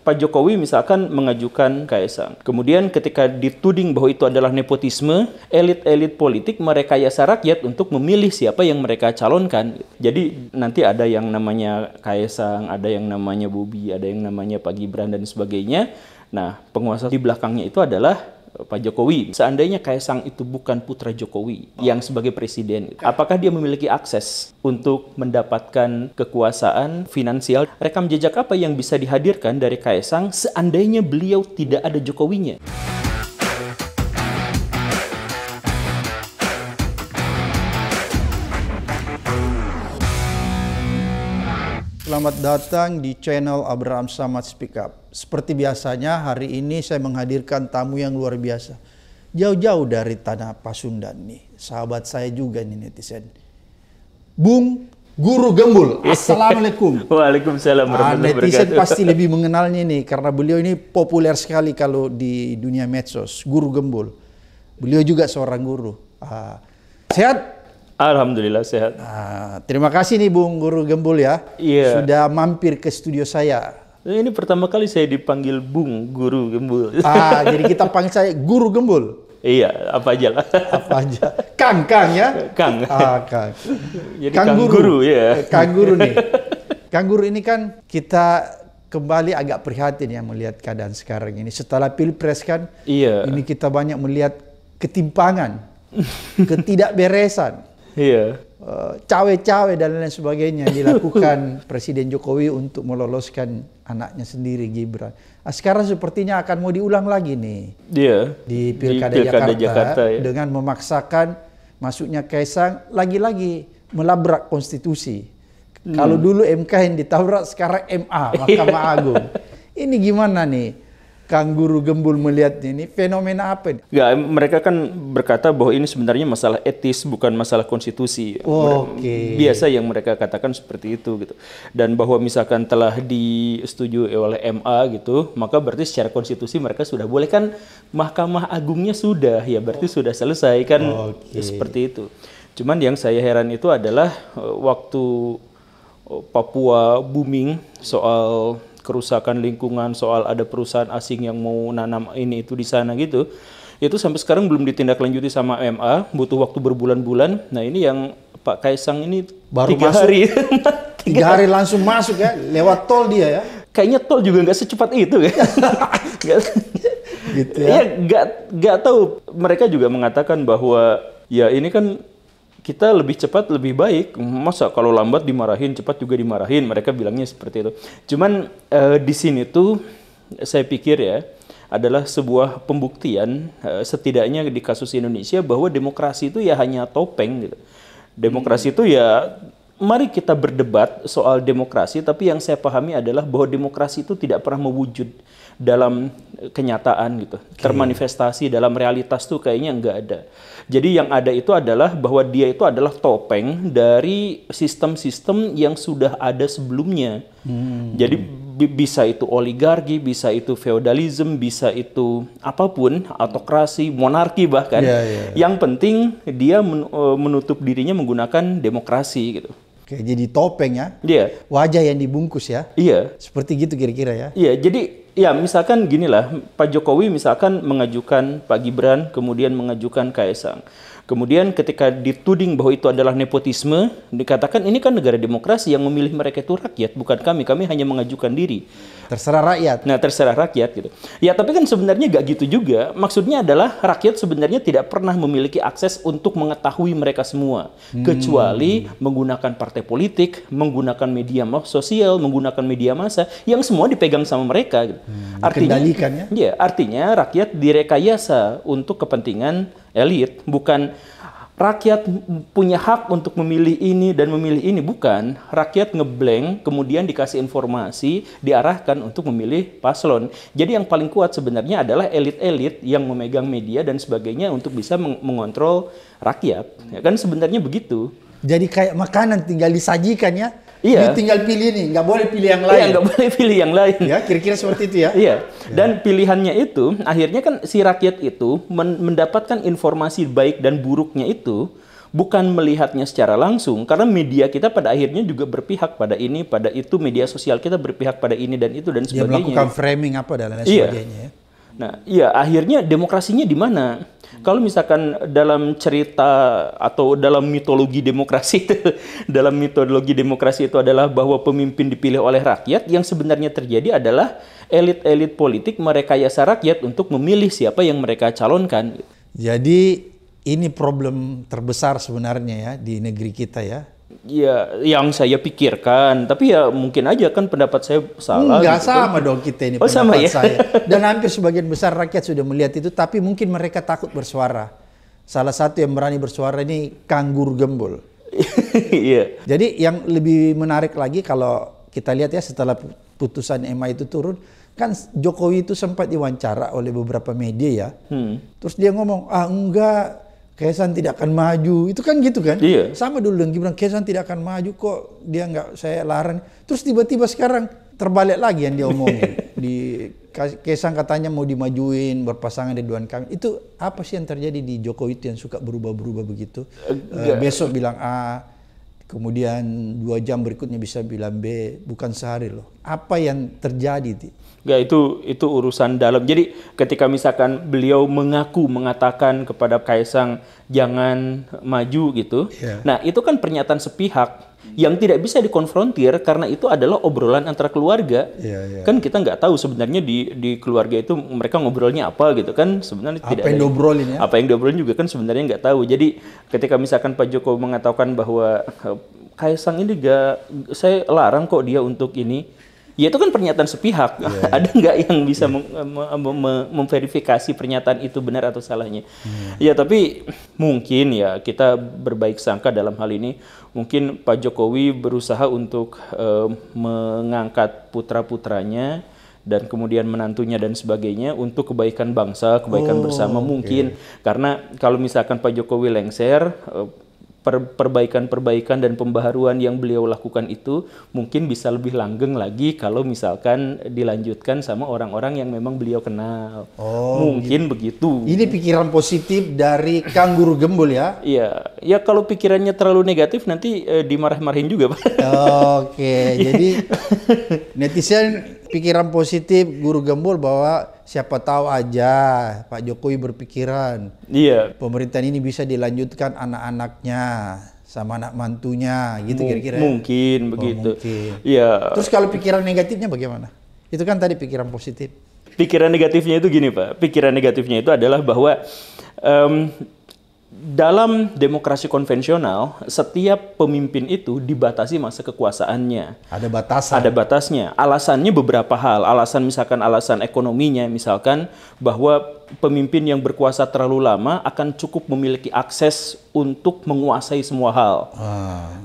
Pak Jokowi misalkan mengajukan Kaesang. Kemudian ketika dituding bahwa itu adalah nepotisme, elit-elit politik merekayasa rakyat untuk memilih siapa yang mereka calonkan. Jadi nanti ada yang namanya Kaesang, ada yang namanya Bobi, ada yang namanya Pak Gibran dan sebagainya. Nah, penguasa di belakangnya itu adalah Pak Jokowi. Seandainya Kaesang itu bukan putra Jokowi yang sebagai presiden, apakah dia memiliki akses untuk mendapatkan kekuasaan finansial? Rekam jejak apa yang bisa dihadirkan dari Kaesang seandainya beliau tidak ada Jokowinya? Selamat datang di channel Abraham Samad Speak Up. Seperti biasanya, hari ini saya menghadirkan tamu yang luar biasa. Jauh-jauh dari tanah Pasundan nih. Sahabat saya juga nih netizen. Bung Guru Gembul. Assalamualaikum. Waalaikumsalam warahmatullahi wabarakatuh. Netizen pasti lebih mengenalnya nih. Karena beliau ini populer sekali kalau di dunia medsos. Guru Gembul. Beliau juga seorang guru. Sehat? Alhamdulillah sehat. Terima kasih nih Bung Guru Gembul ya. Yeah. Sudah mampir ke studio saya. Ini pertama kali saya dipanggil Bung Guru Gembul. Jadi kita panggil saya Guru Gembul. Iya, apa aja lah. Apa aja. Kang ya. Kang. Kang. Jadi Kang Guru ya. Kang Guru nih. Kang Guru ini kan kita kembali agak prihatin ya melihat keadaan sekarang ini. Setelah Pilpres kan. Iya. Ini kita banyak melihat ketimpangan, ketidakberesan. Iya. Cawe-cawe dan lain sebagainya dilakukan Presiden Jokowi untuk meloloskan anaknya sendiri Gibran. Sekarang sepertinya akan mau diulang lagi nih. Iya. Di Pilkada Jakarta ya. Dengan memaksakan masuknya Kaesang lagi-lagi melabrak konstitusi. Kalau dulu MK yang ditabrak, sekarang MA, Mahkamah Agung. Ini gimana nih? Kang Guru Gembul melihat ini fenomena apa? Ya, mereka kan berkata bahwa ini sebenarnya masalah etis, bukan masalah konstitusi. Okay. Biasa yang mereka katakan seperti itu gitu. Dan bahwa misalkan telah disetujui oleh MA gitu, maka berarti secara konstitusi mereka sudah boleh kan, Mahkamah Agungnya sudah ya berarti sudah selesai kan ya, seperti itu. Cuman yang saya heran itu adalah waktu Papua booming soal kerusakan lingkungan, soal ada perusahaan asing yang mau nanam ini itu di sana gitu, itu sampai sekarang belum ditindaklanjuti sama MA, butuh waktu berbulan-bulan. Nah ini yang Pak Kaesang ini baru 3 hari. 3 hari langsung masuk ya, lewat tol dia ya. Kayaknya tol juga nggak secepat itu kan. Gitu ya. Nggak tahu, mereka juga mengatakan bahwa ya ini kan kita lebih cepat lebih baik, masa kalau lambat dimarahin, cepat juga dimarahin, mereka bilangnya seperti itu. Cuman di sini tuh saya pikir ya adalah sebuah pembuktian setidaknya di kasus Indonesia bahwa demokrasi itu ya hanya topeng gitu. Demokrasi itu ya mari kita berdebat soal demokrasi, tapi yang saya pahami adalah bahwa demokrasi itu tidak pernah mewujud dalam kenyataan gitu. Termanifestasi dalam realitas tuh kayaknya nggak ada. Jadi yang ada itu adalah bahwa dia itu adalah topeng dari sistem-sistem yang sudah ada sebelumnya. Jadi bisa itu oligarki, bisa itu feodalisme, bisa itu apapun, autokrasi, monarki bahkan. Yang penting dia menutup dirinya menggunakan demokrasi gitu. Oke, jadi topeng ya, wajah yang dibungkus ya, seperti gitu kira-kira ya. Iya, jadi ya misalkan ginilah, Pak Jokowi misalkan mengajukan Pak Gibran, kemudian mengajukan Kaesang. Kemudian ketika dituding bahwa itu adalah nepotisme, dikatakan ini kan negara demokrasi yang memilih mereka itu rakyat, bukan kami. Kami hanya mengajukan diri. Terserah rakyat. Nah, terserah rakyat gitu. Ya, tapi kan sebenarnya gak gitu juga. Maksudnya adalah rakyat sebenarnya tidak pernah memiliki akses untuk mengetahui mereka semua. Kecuali menggunakan partai politik, menggunakan media sosial, menggunakan media massa, yang semua dipegang sama mereka. Gitu. Dikendalikan ya? Iya, artinya rakyat direkayasa untuk kepentingan elit, bukan rakyat punya hak untuk memilih ini dan memilih ini, bukan. Rakyat ngeblank, kemudian dikasih informasi, diarahkan untuk memilih paslon. Jadi yang paling kuat sebenarnya adalah elit-elit yang memegang media dan sebagainya untuk bisa mengontrol rakyat. Ya kan sebenarnya begitu. Jadi kayak makanan tinggal disajikan ya. Iya. Dia tinggal pilih nih, nggak boleh pilih yang lain. Iya, nggak boleh pilih yang lain. Ya, kira-kira seperti itu ya. Iya. Dan pilihannya itu, akhirnya kan si rakyat itu mendapatkan informasi baik dan buruknya itu bukan melihatnya secara langsung, karena media kita pada akhirnya juga berpihak pada ini, pada itu, media sosial kita berpihak pada ini dan itu dan sebagainya. Dia melakukan framing apa dan lain sebagainya. Iya. Nah, iya, akhirnya demokrasinya di mana? Kalau misalkan dalam cerita atau dalam mitologi demokrasi itu, dalam mitologi demokrasi itu adalah bahwa pemimpin dipilih oleh rakyat, yang sebenarnya terjadi adalah elit-elit politik merekayasa rakyat untuk memilih siapa yang mereka calonkan. Jadi ini problem terbesar sebenarnya ya di negeri kita ya. Ya, yang saya pikirkan, tapi ya mungkin aja kan pendapat saya salah. Enggak gitu. Sama dong kita ini pendapat sama, ya? Saya. Dan hampir sebagian besar rakyat sudah melihat itu, tapi mungkin mereka takut bersuara. Salah satu yang berani bersuara ini Kang Guru Gembul. Iya. Jadi yang lebih menarik lagi kalau kita lihat ya setelah putusan MA itu turun, kan Jokowi itu sempat diwawancara oleh beberapa media ya. Terus dia ngomong, ah enggak, Kaesang tidak akan maju, itu kan gitu kan? Iya. Sama dulu dengan Gibran, Kaesang tidak akan maju kok, dia nggak, saya larang. Terus tiba-tiba sekarang terbalik lagi yang dia omongin. Di Kaesang katanya mau dimajuin, berpasangan Ridwan Kamil. Itu apa sih yang terjadi di Jokowi itu yang suka berubah-berubah begitu? Besok bilang A, kemudian 2 jam berikutnya bisa bilang B, bukan sehari loh. Apa yang terjadi, Ti? Ya, itu urusan dalam. Jadi ketika misalkan beliau mengaku mengatakan kepada Kaesang jangan maju gitu. Yeah. Nah, itu kan pernyataan sepihak yang tidak bisa dikonfrontir karena itu adalah obrolan antara keluarga. Yeah, yeah. Kan kita nggak tahu sebenarnya di keluarga itu mereka ngobrolnya apa gitu kan sebenarnya apa tidak yang diobrolin ya. Apa yang diobrolin juga kan sebenarnya nggak tahu. Jadi ketika misalkan Pak Jokowi mengatakan bahwa Kaesang ini saya larang kok dia untuk ini. Ya itu kan pernyataan sepihak. Yeah. Ada nggak yang bisa memverifikasi pernyataan itu benar atau salahnya? Yeah. Ya tapi mungkin ya kita berbaik sangka dalam hal ini. Mungkin Pak Jokowi berusaha untuk mengangkat putra-putranya dan kemudian menantunya dan sebagainya untuk kebaikan bangsa, kebaikan bersama mungkin. Okay. Karena kalau misalkan Pak Jokowi lengser, perbaikan-perbaikan dan pembaharuan yang beliau lakukan itu mungkin bisa lebih langgeng lagi kalau misalkan dilanjutkan sama orang-orang yang memang beliau kenal. Mungkin begitu. Ini pikiran positif dari Kang Guru Gembul ya? Iya. Ya kalau pikirannya terlalu negatif nanti dimarah-marahin juga, Pak. Oke, jadi netizen pikiran positif Guru Gembul bahwa siapa tahu aja Pak Jokowi berpikiran, iya, pemerintahan ini bisa dilanjutkan anak-anaknya sama anak mantunya, gitu kira-kira. Mungkin begitu. Iya. Terus kalau pikiran negatifnya bagaimana? Itu kan tadi pikiran positif. Pikiran negatifnya itu gini, Pak. Pikiran negatifnya itu adalah bahwa dalam demokrasi konvensional, setiap pemimpin itu dibatasi masa kekuasaannya. Ada batasan. Ada batasnya. Alasannya beberapa hal. Alasan misalkan alasan ekonominya, misalkan bahwa pemimpin yang berkuasa terlalu lama akan cukup memiliki akses untuk menguasai semua hal.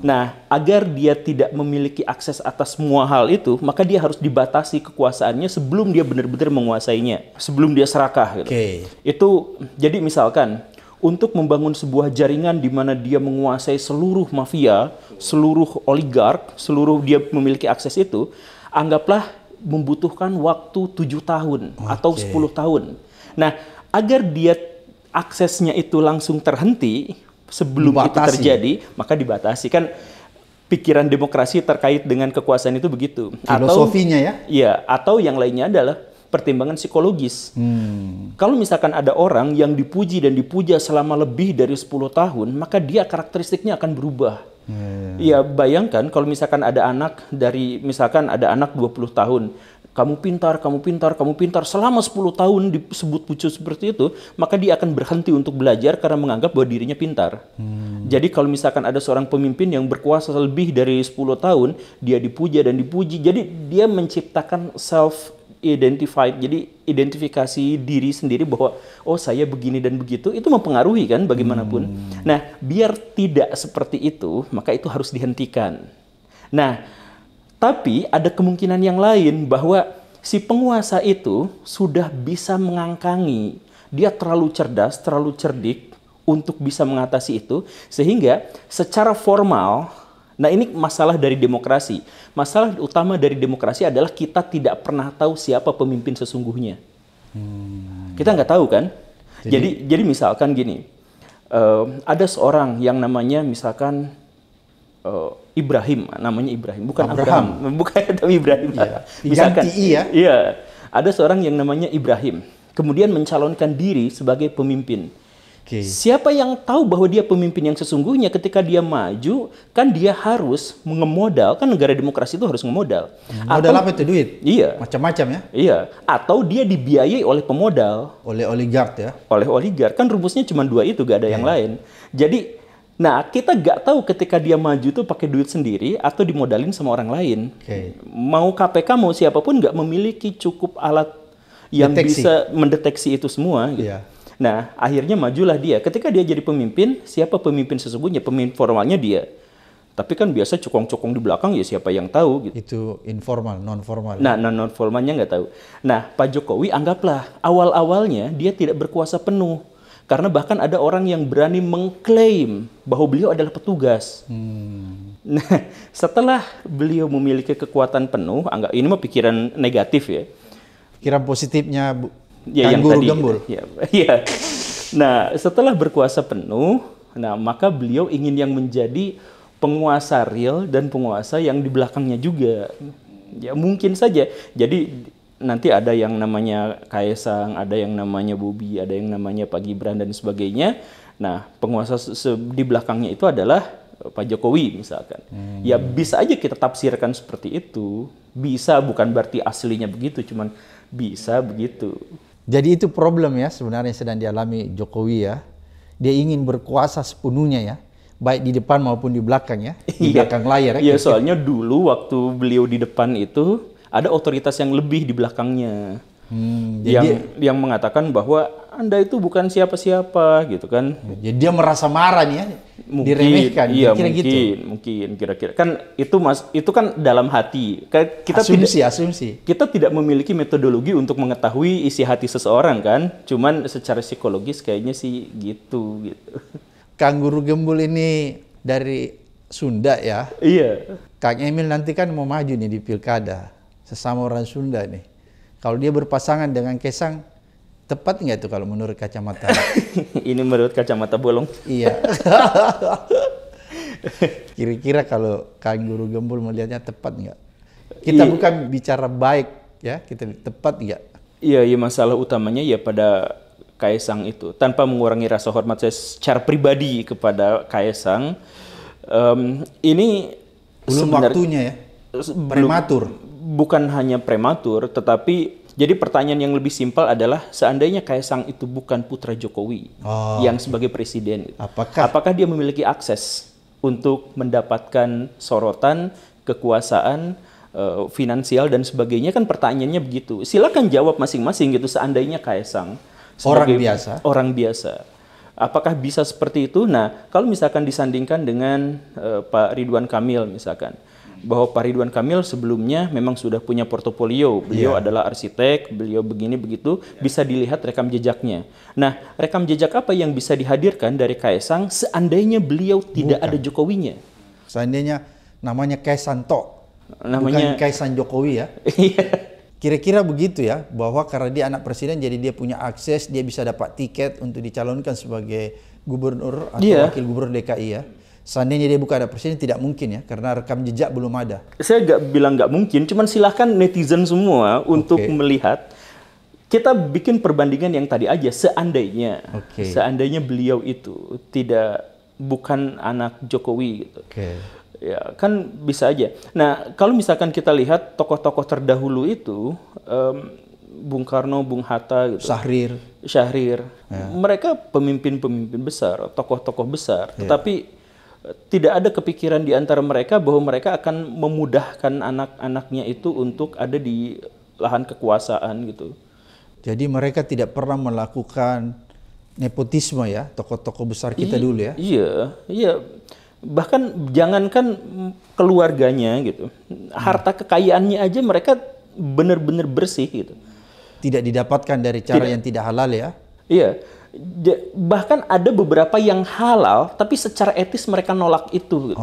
Nah, agar dia tidak memiliki akses atas semua hal itu, maka dia harus dibatasi kekuasaannya sebelum dia benar-benar menguasainya, sebelum dia serakah. Gitu. Okay. Itu jadi misalkan untuk membangun sebuah jaringan di mana dia menguasai seluruh mafia, seluruh oligark, seluruh dia memiliki akses itu, anggaplah membutuhkan waktu 7 tahun atau 10 tahun. Nah, agar dia aksesnya itu langsung terhenti sebelum dibatasi. Itu terjadi, maka dibatasi. Kan pikiran demokrasi terkait dengan kekuasaan itu begitu. Filosofinya atau, ya? Iya, atau yang lainnya adalah pertimbangan psikologis. Kalau misalkan ada orang yang dipuji dan dipuja selama lebih dari 10 tahun, maka dia karakteristiknya akan berubah. Ya bayangkan kalau misalkan ada anak dari misalkan ada anak 20 tahun, kamu pintar, kamu pintar, kamu pintar selama 10 tahun disebut pucu seperti itu, maka dia akan berhenti untuk belajar karena menganggap bahwa dirinya pintar. Jadi kalau misalkan ada seorang pemimpin yang berkuasa lebih dari 10 tahun, dia dipuja dan dipuji. Jadi dia menciptakan self identified, jadi identifikasi diri sendiri bahwa oh saya begini dan begitu, itu mempengaruhi kan bagaimanapun. Nah, biar tidak seperti itu, maka itu harus dihentikan. Nah, tapi ada kemungkinan yang lain bahwa si penguasa itu sudah bisa mengangkangi, dia terlalu cerdas, terlalu cerdik untuk bisa mengatasi itu, sehingga secara formal. Nah, ini masalah dari demokrasi. Masalah utama dari demokrasi adalah kita tidak pernah tahu siapa pemimpin sesungguhnya. Kita nggak tahu kan? Jadi misalkan gini, ada seorang yang namanya misalkan Ibrahim, namanya Ibrahim, bukan Abraham. Bukan Ibrahim. Iya. Misalkan, ya. Iya, ada seorang yang namanya Ibrahim, kemudian mencalonkan diri sebagai pemimpin. Okay. Siapa yang tahu bahwa dia pemimpin yang sesungguhnya ketika dia maju, kan dia harus mengemodal, kan negara demokrasi itu harus ngemodal. Modal apa itu? Duit? Iya. Macam-macam ya? Iya. Atau dia dibiayai oleh pemodal. Oleh oligark ya? Oleh oligark. Kan rumusnya cuma dua itu, gak ada yang lain. Jadi, nah kita gak tahu ketika dia maju tuh pakai duit sendiri atau dimodalin sama orang lain. Okay. Mau KPK, mau siapapun gak memiliki cukup alat yang bisa mendeteksi itu semua. Gitu. Yeah. Nah, akhirnya majulah dia. Ketika dia jadi pemimpin, siapa pemimpin sesungguhnya? Pemimpin formalnya dia. Tapi kan biasa cukong-cukong di belakang, ya siapa yang tahu. Gitu. Itu informal, non-formal. Nah, non-formalnya nggak tahu. Nah, Pak Jokowi anggaplah awal-awalnya dia tidak berkuasa penuh. Karena bahkan ada orang yang berani mengklaim bahwa beliau adalah petugas. Nah, setelah beliau memiliki kekuatan penuh, anggap ini mah pikiran negatif ya. Pikiran positifnya, ya, yang Guru Gembul. Gitu. Ya, ya. Nah, setelah berkuasa penuh, nah maka beliau ingin yang menjadi penguasa real dan penguasa yang di belakangnya juga. Ya mungkin saja. Jadi nanti ada yang namanya Kaesang, ada yang namanya Bobi, ada yang namanya Pak Gibran dan sebagainya. Nah, penguasa di belakangnya itu adalah Pak Jokowi misalkan. Ya bisa aja kita tafsirkan seperti itu. Bisa, bukan berarti aslinya begitu, cuman bisa begitu. Jadi itu problem ya sebenarnya sedang dialami Jokowi ya. Dia ingin berkuasa sepenuhnya ya, baik di depan maupun di belakang ya, di belakang layar. Iya, soalnya dulu waktu beliau di depan itu ada otoritas yang lebih di belakangnya, yang mengatakan bahwa Anda itu bukan siapa-siapa gitu kan. Jadi dia merasa marah nih ya, mungkin, diremehkan. Iya, kira-kira mungkin, gitu. Mungkin kira-kira kan itu mas, itu kan dalam hati. Kita asumsi. Kita tidak memiliki metodologi untuk mengetahui isi hati seseorang kan. Cuman secara psikologis kayaknya sih gitu gitu. Kang Guru Gembul ini dari Sunda ya. Iya. Kang Emil nanti kan mau maju nih di pilkada sesama orang Sunda nih. Kalau dia berpasangan dengan Kaesang, tepat nggak itu kalau menurut kacamata? Ini menurut kacamata bolong? Iya. Kira-kira kalau Kang Guru Gembul melihatnya tepat nggak? Kita bukan bicara baik ya, kita tepat nggak? Iya, ya masalah utamanya ya pada Kaesang itu. Tanpa mengurangi rasa hormat saya secara pribadi kepada Kaesang, ini belum waktunya ya? Prematur? Bukan hanya prematur, tetapi jadi pertanyaan yang lebih simpel adalah seandainya Kaesang itu bukan putra Jokowi yang sebagai presiden, apakah dia memiliki akses untuk mendapatkan sorotan, kekuasaan, finansial dan sebagainya? Kan pertanyaannya begitu. Silakan jawab masing-masing gitu. Seandainya Kaesang sebagai orang biasa, apakah bisa seperti itu? Nah, kalau misalkan disandingkan dengan Pak Ridwan Kamil misalkan. Bahwa Pak Ridwan Kamil sebelumnya memang sudah punya portofolio. Beliau adalah arsitek, beliau begini begitu, bisa dilihat rekam jejaknya. Nah, rekam jejak apa yang bisa dihadirkan dari Kaesang seandainya beliau tidak ada Jokowinya? Seandainya namanya Kaesang Tok, bukan Kaesang Jokowi ya. Kira-kira begitu ya, bahwa karena dia anak presiden jadi dia punya akses, dia bisa dapat tiket untuk dicalonkan sebagai gubernur atau wakil gubernur DKI ya. Seandainya dia bukan ada presiden, tidak mungkin ya, karena rekam jejak belum ada. Saya nggak bilang nggak mungkin, cuman silahkan netizen semua untuk melihat. Kita bikin perbandingan yang tadi aja, seandainya. Seandainya beliau itu bukan anak Jokowi. Gitu. Ya, kan bisa aja. Nah, kalau misalkan kita lihat tokoh-tokoh terdahulu itu, Bung Karno, Bung Hatta, gitu. Syahrir. Ya. Mereka pemimpin-pemimpin besar, tokoh-tokoh besar, tetapi tidak ada kepikiran di antara mereka bahwa mereka akan memudahkan anak-anaknya itu untuk ada di lahan kekuasaan gitu. Jadi mereka tidak pernah melakukan nepotisme ya, tokoh-tokoh besar kita dulu ya. Iya. Bahkan jangankan keluarganya gitu. Harta kekayaannya aja mereka benar-benar bersih gitu. Tidak didapatkan dari cara yang tidak halal ya. Iya. Bahkan ada beberapa yang halal, tapi secara etis mereka nolak itu.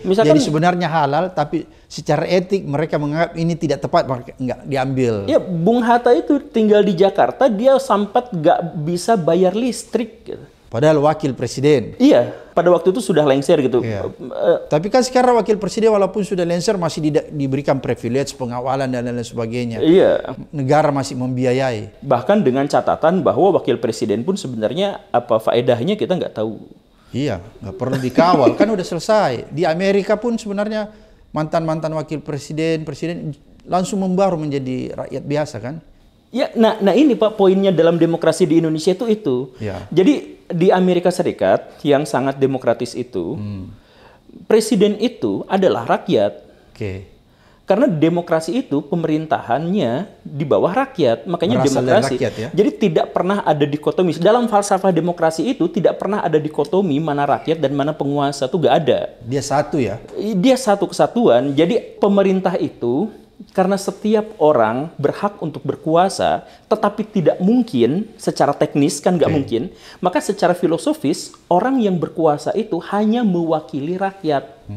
Misalkan, jadi sebenarnya halal, tapi secara etik mereka menganggap ini tidak tepat, nggak diambil. Ya, Bung Hatta itu tinggal di Jakarta, dia sempat nggak bisa bayar listrik. Padahal wakil presiden. Iya, pada waktu itu sudah lengser gitu. Iya. Tapi kan sekarang wakil presiden walaupun sudah lengser masih diberikan privilege, pengawalan dan lain-lain sebagainya. Iya. Negara masih membiayai. Bahkan dengan catatan bahwa wakil presiden pun sebenarnya apa faedahnya kita nggak tahu. Iya, nggak perlu dikawal. Kan udah selesai. Di Amerika pun sebenarnya mantan-mantan wakil presiden, presiden langsung membaru menjadi rakyat biasa kan. Ya, nah ini Pak poinnya dalam demokrasi di Indonesia itu. Ya. Jadi di Amerika Serikat yang sangat demokratis itu, presiden itu adalah rakyat. Oke. Karena demokrasi itu pemerintahannya di bawah rakyat, makanya merasa demokrasi. Rakyat, ya? Jadi tidak pernah ada dikotomi. Dalam falsafah demokrasi itu tidak pernah ada dikotomi mana rakyat dan mana penguasa, itu nggak ada. Dia satu ya. Dia satu kesatuan. Jadi pemerintah itu karena setiap orang berhak untuk berkuasa, tetapi tidak mungkin secara teknis kan nggak mungkin. Maka secara filosofis orang yang berkuasa itu hanya mewakili rakyat.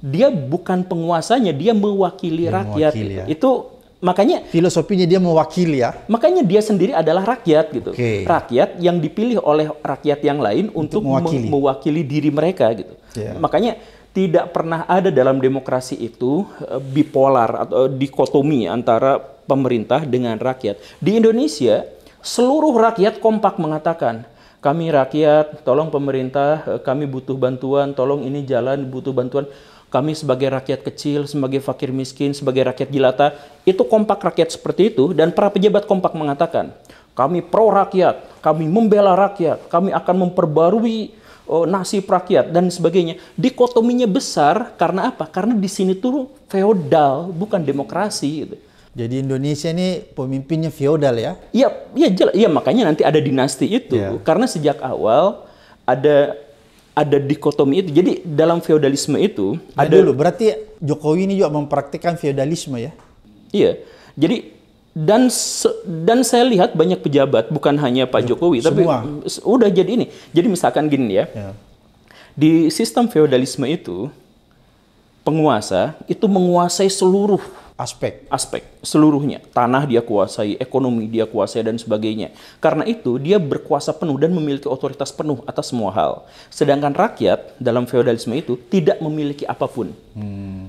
Dia bukan penguasanya, dia mewakili rakyat. Mewakili, ya. Itu makanya filosofinya dia mewakili ya. Makanya dia sendiri adalah rakyat gitu. Rakyat yang dipilih oleh rakyat yang lain untuk mewakili diri mereka gitu. Makanya tidak pernah ada dalam demokrasi itu bipolar atau dikotomi antara pemerintah dengan rakyat. Di Indonesia, seluruh rakyat kompak mengatakan, kami rakyat, tolong pemerintah, kami butuh bantuan, tolong ini jalan, butuh bantuan. Kami sebagai rakyat kecil, sebagai fakir miskin, sebagai rakyat jelata, itu kompak rakyat seperti itu. Dan para pejabat kompak mengatakan, kami pro rakyat, kami membela rakyat, kami akan memperbarui nasib rakyat dan sebagainya. Dikotominya besar karena apa? Karena di sini tuh feodal, bukan demokrasi gitu. Jadi Indonesia ini pemimpinnya feodal ya? Iya, makanya nanti ada dinasti itu. Karena sejak awal ada dikotomi itu. Jadi dalam feodalisme itu ada dulu. Berarti Jokowi ini juga mempraktikkan feodalisme ya? Iya. Jadi dan saya lihat banyak pejabat, bukan hanya Pak Jokowi, tapi udah jadi ini. Jadi misalkan gini ya, di sistem feodalisme itu penguasa itu menguasai seluruh aspek seluruhnya. Tanah dia kuasai, ekonomi dia kuasai dan sebagainya. Karena itu dia berkuasa penuh dan memiliki otoritas penuh atas semua hal. Sedangkan rakyat dalam feodalisme itu tidak memiliki apapun.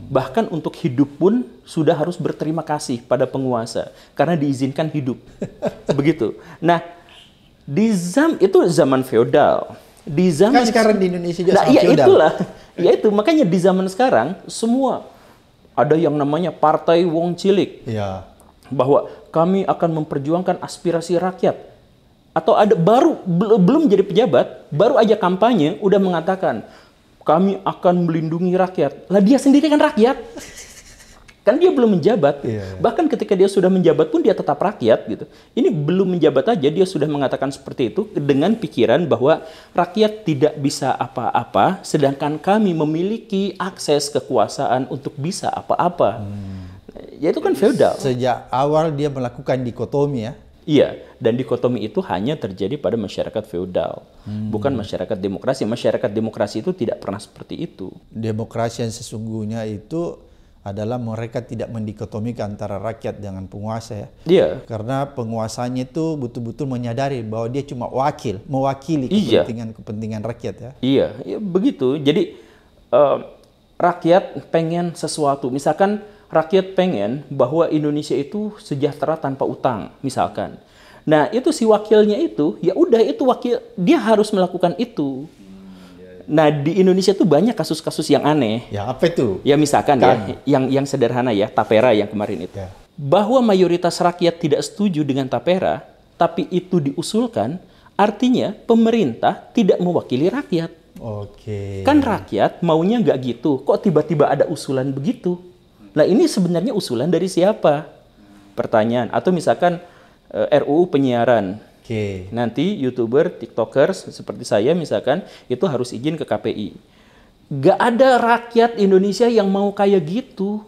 Bahkan untuk hidup pun sudah harus berterima kasih pada penguasa karena diizinkan hidup. Begitu. Nah, itu zaman feodal. Di zaman kan sekarang di Indonesia juga feodal. Itulah. Makanya di zaman sekarang semua ada yang namanya partai wong cilik. Bahwa kami akan memperjuangkan aspirasi rakyat. Atau ada belum jadi pejabat, baru aja kampanye udah mengatakan kami akan melindungi rakyat. Lah dia sendiri kan rakyat. Kan dia belum menjabat. Bahkan ketika dia sudah menjabat pun dia tetap rakyat gitu. Ini belum menjabat aja dia sudah mengatakan seperti itu dengan pikiran bahwa rakyat tidak bisa apa-apa, sedangkan kami memiliki akses kekuasaan untuk bisa apa-apa. Ya itu kan feodal. Sejak awal dia melakukan dikotomi ya. Iya, dan dikotomi itu hanya terjadi pada masyarakat feodal, bukan masyarakat demokrasi. Masyarakat demokrasi itu tidak pernah seperti itu. Demokrasi yang sesungguhnya itu adalah mereka tidak mendikotomikan antara rakyat dengan penguasa ya. Karena penguasanya itu betul-betul menyadari bahwa dia cuma mewakili kepentingan rakyat ya. Iya, begitu. Jadi rakyat pengen sesuatu. Misalkan rakyat pengen bahwa Indonesia itu sejahtera tanpa utang, misalkan. Nah, itu si wakilnya itu, ya udah itu wakil, dia harus melakukan itu. Nah, di Indonesia tuh banyak kasus-kasus yang aneh. Ya, apa itu? Ya, misalkan ya, yang sederhana ya, Tapera yang kemarin itu. Bahwa mayoritas rakyat tidak setuju dengan Tapera, tapi itu diusulkan, artinya pemerintah tidak mewakili rakyat. Kan rakyat maunya nggak gitu, kok tiba-tiba ada usulan begitu? Nah, ini sebenarnya usulan dari siapa? Pertanyaan. Atau misalkan RUU penyiaran. Nanti YouTuber, TikTokers seperti saya misalkan itu harus izin ke KPI. Gak ada rakyat Indonesia yang mau kayak gitu.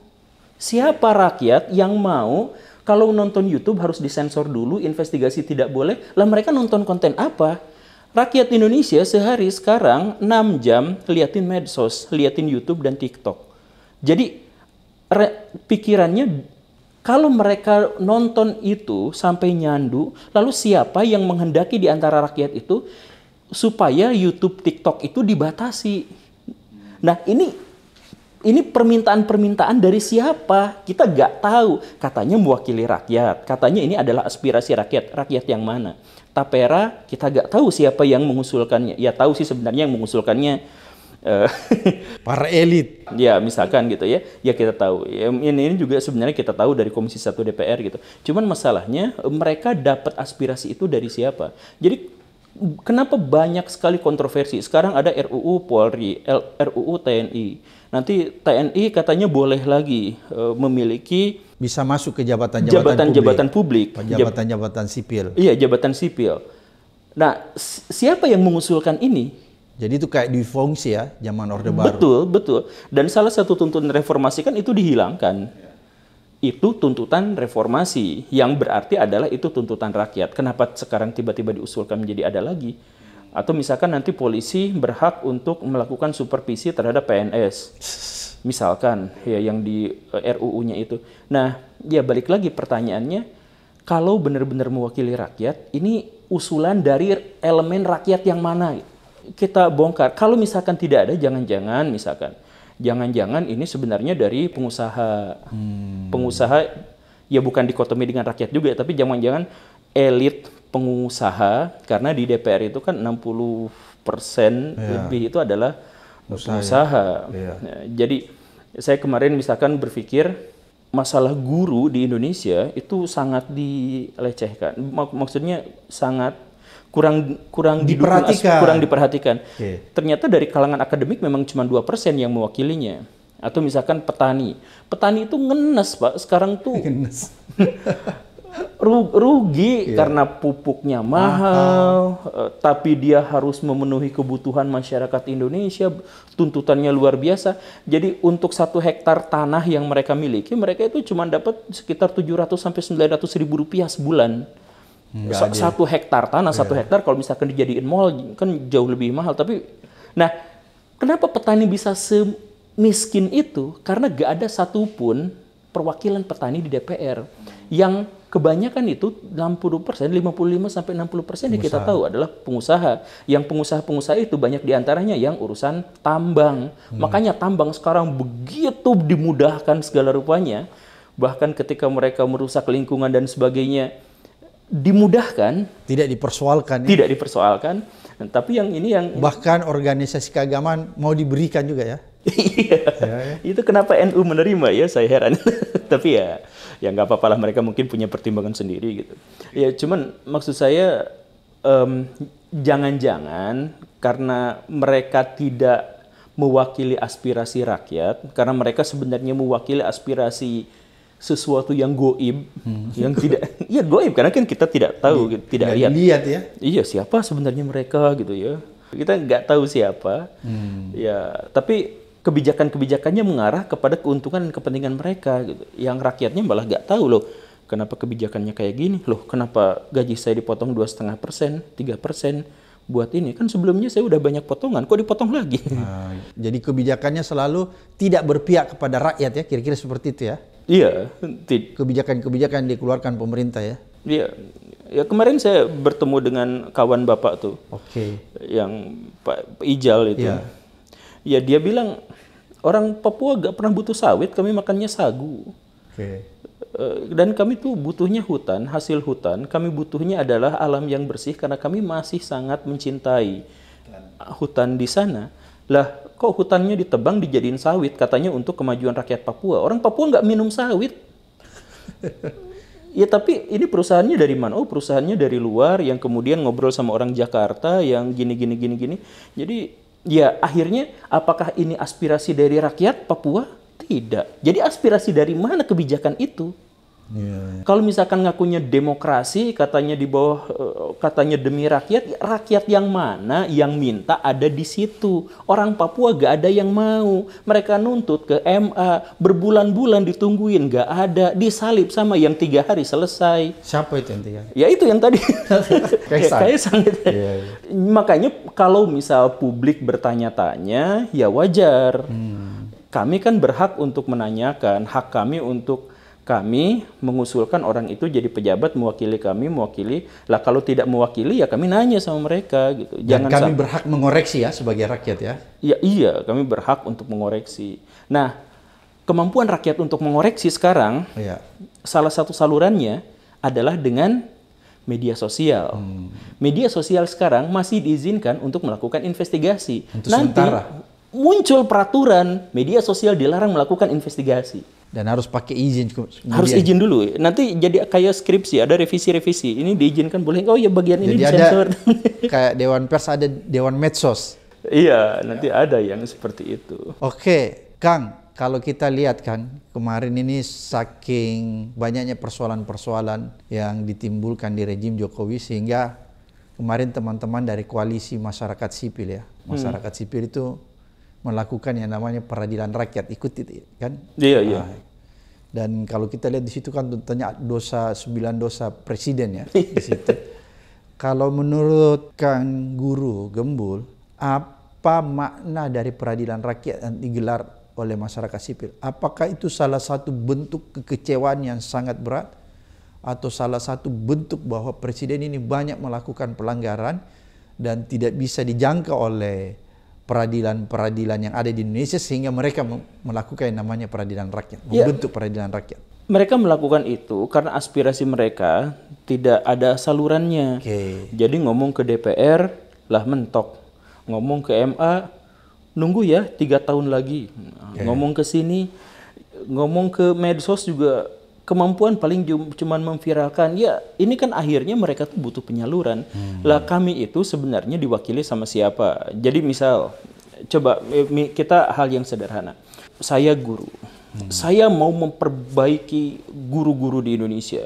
Siapa rakyat yang mau kalau nonton YouTube harus disensor dulu, investigasi tidak boleh. Lah mereka nonton konten apa? Rakyat Indonesia sehari sekarang 6 jam liatin medsos, liatin YouTube dan TikTok. Jadi pikirannya, kalau mereka nonton itu sampai nyandu, lalu siapa yang menghendaki di antara rakyat itu supaya YouTube, TikTok itu dibatasi. Nah, ini permintaan-permintaan dari siapa? Kita nggak tahu. Katanya mewakili rakyat. Katanya ini adalah aspirasi rakyat. Rakyat yang mana? Tapera, kita nggak tahu siapa yang mengusulkannya. Ya tahu sih sebenarnya yang mengusulkannya. Para elit. Ya, misalkan gitu ya. Ya kita tahu. Ya, ini juga sebenarnya kita tahu dari Komisi 1 DPR gitu. Cuman masalahnya mereka dapat aspirasi itu dari siapa? Jadi kenapa banyak sekali kontroversi? Sekarang ada RUU Polri, RUU TNI. Nanti TNI katanya boleh lagi memiliki... Bisa masuk ke jabatan-jabatan publik. Jabatan-jabatan sipil. Iya, jabatan sipil. Nah, siapa yang mengusulkan ini? Jadi itu kayak difungsi ya, zaman Orde Baru. Betul, betul. Dan salah satu tuntutan reformasi kan itu dihilangkan. Itu tuntutan reformasi, yang berarti adalah itu tuntutan rakyat. Kenapa sekarang tiba-tiba diusulkan menjadi ada lagi? Atau misalkan nanti polisi berhak untuk melakukan supervisi terhadap PNS. Misalkan ya yang di RUU-nya itu. Nah, ya balik lagi pertanyaannya, kalau benar-benar mewakili rakyat, ini usulan dari elemen rakyat yang mana? Kita bongkar. Kalau misalkan tidak ada, jangan-jangan misalkan. Jangan-jangan ini sebenarnya dari pengusaha. Pengusaha, ya bukan dikotomi dengan rakyat juga, tapi jangan-jangan elit pengusaha, karena di DPR itu kan 60% lebih itu adalah pengusaha. Ya. Nah, jadi saya kemarin misalkan berpikir, masalah guru di Indonesia itu sangat dilecehkan. Maksudnya sangat kurang diperhatikan. Kurang diperhatikan. Okay. Ternyata dari kalangan akademik memang cuma 2% yang mewakilinya. Atau misalkan petani. Petani itu ngenes, Pak. Sekarang tuh ngenes. Rugi karena pupuknya mahal, tapi dia harus memenuhi kebutuhan masyarakat Indonesia, tuntutannya luar biasa. Jadi untuk 1 hektar tanah yang mereka miliki, mereka itu cuma dapat sekitar 700–900 ribu rupiah sebulan. 1 hektar tanah, 1 hektar kalau misalkan dijadiin mall kan jauh lebih mahal. Tapi, nah, kenapa petani bisa semiskin itu? Karena gak ada satupun perwakilan petani di DPR. Yang kebanyakan itu 60%, 55–60% yang kita tahu adalah pengusaha. Yang pengusaha-pengusaha itu banyak diantaranya yang urusan tambang. Makanya tambang sekarang begitu dimudahkan segala rupanya. Bahkan ketika mereka merusak lingkungan dan sebagainya, dimudahkan, tidak dipersoalkan, tidak dipersoalkan. Tapi yang ini yang bahkan organisasi keagamaan mau diberikan juga ya. Iya. Itu kenapa NU menerima ya, saya heran. Tapi ya nggak apa-apalah, mereka mungkin punya pertimbangan sendiri gitu. Ya cuman maksud saya jangan-jangan karena mereka tidak mewakili aspirasi rakyat, karena mereka sebenarnya mewakili aspirasi sesuatu yang goib, yang tidak, ya goib karena kan kita tidak tahu, tidak lihat ya. Iya, siapa sebenarnya mereka gitu ya. Kita nggak tahu siapa. Ya, tapi kebijakan-kebijakannya mengarah kepada keuntungan dan kepentingan mereka gitu. Yang rakyatnya malah nggak tahu loh, kenapa kebijakannya kayak gini loh, kenapa gaji saya dipotong 2,5%, 3%. Buat ini kan sebelumnya saya udah banyak potongan, kok dipotong lagi. Nah, jadi kebijakannya selalu tidak berpihak kepada rakyat ya, kira-kira seperti itu ya. Iya. Kebijakan-kebijakan dikeluarkan pemerintah ya. Iya. Ya kemarin saya bertemu dengan kawan bapak tuh. Oke. Yang Pak Ijal itu. Iya. Ya dia bilang orang Papua gak pernah butuh sawit, kami makannya sagu. Oke. Dan kami tuh butuhnya hutan, hasil hutan. Kami butuhnya adalah alam yang bersih karena kami masih sangat mencintai hutan di sana. Lah, kok hutannya ditebang dijadiin sawit? Katanya untuk kemajuan rakyat Papua. Orang Papua nggak minum sawit. Ya tapi ini perusahaannya dari mana? Oh, perusahaannya dari luar yang kemudian ngobrol sama orang Jakarta yang gini. Jadi ya akhirnya apakah ini aspirasi dari rakyat Papua? Tidak. Jadi aspirasi dari mana kebijakan itu? Yeah. Kalau misalkan ngakunya demokrasi, katanya di bawah, katanya demi rakyat, rakyat yang mana yang minta ada di situ? Orang Papua gak ada yang mau. Mereka nuntut ke MA, berbulan-bulan ditungguin, gak ada, disalib sama yang 3 hari selesai. Siapa itu yang 3? Ya itu yang tadi. Kaesang. Yeah. Makanya kalau misal publik bertanya-tanya, ya wajar. Kami kan berhak untuk menanyakan, hak kami untuk kami mengusulkan orang itu jadi pejabat mewakili kami, mewakili. Lah kalau tidak mewakili ya kami nanya sama mereka gitu. Dan kami berhak mengoreksi ya sebagai rakyat ya. Iya, iya, kami berhak untuk mengoreksi. Nah, kemampuan rakyat untuk mengoreksi sekarang iya. Salah satu salurannya adalah dengan media sosial. Media sosial sekarang masih diizinkan untuk melakukan investigasi. Untuk nanti sementara muncul peraturan media sosial dilarang melakukan investigasi. Dan harus pakai izin. Harus izin dulu. Nanti jadi kayak skripsi, ada revisi-revisi. Ini diizinkan boleh. Oh ya bagian jadi ini disensor. Kayak Dewan Pers ada Dewan Medsos. Iya, nanti ya. Ada yang seperti itu. Oke, Kang. Kalau kita lihat kan, kemarin ini saking banyaknya persoalan-persoalan yang ditimbulkan di rejim Jokowi sehingga kemarin teman-teman dari koalisi masyarakat sipil ya. Masyarakat sipil itu melakukan yang namanya peradilan rakyat, ikut kan? Iya, iya. Dan kalau kita lihat di situ kan tentunya dosa 9 dosa presiden ya di situ. Kalau menurut Kang Guru Gembul, apa makna dari peradilan rakyat yang digelar oleh masyarakat sipil? Apakah itu salah satu bentuk kekecewaan yang sangat berat atau salah satu bentuk bahwa presiden ini banyak melakukan pelanggaran dan tidak bisa dijangka oleh peradilan-peradilan yang ada di Indonesia sehingga mereka melakukan yang namanya peradilan rakyat, membentuk ya, peradilan rakyat. Mereka melakukan itu karena aspirasi mereka tidak ada salurannya. Okay. Jadi ngomong ke DPR lah mentok, ngomong ke MA nunggu ya 3 tahun lagi, okay. Ngomong ke sini, ngomong ke medsos juga kemampuan paling cuma memviralkan. Ya ini kan akhirnya mereka tuh butuh penyaluran. Lah kami itu sebenarnya diwakili sama siapa? Jadi misal, coba kita hal yang sederhana. Saya guru. Saya mau memperbaiki guru-guru di Indonesia.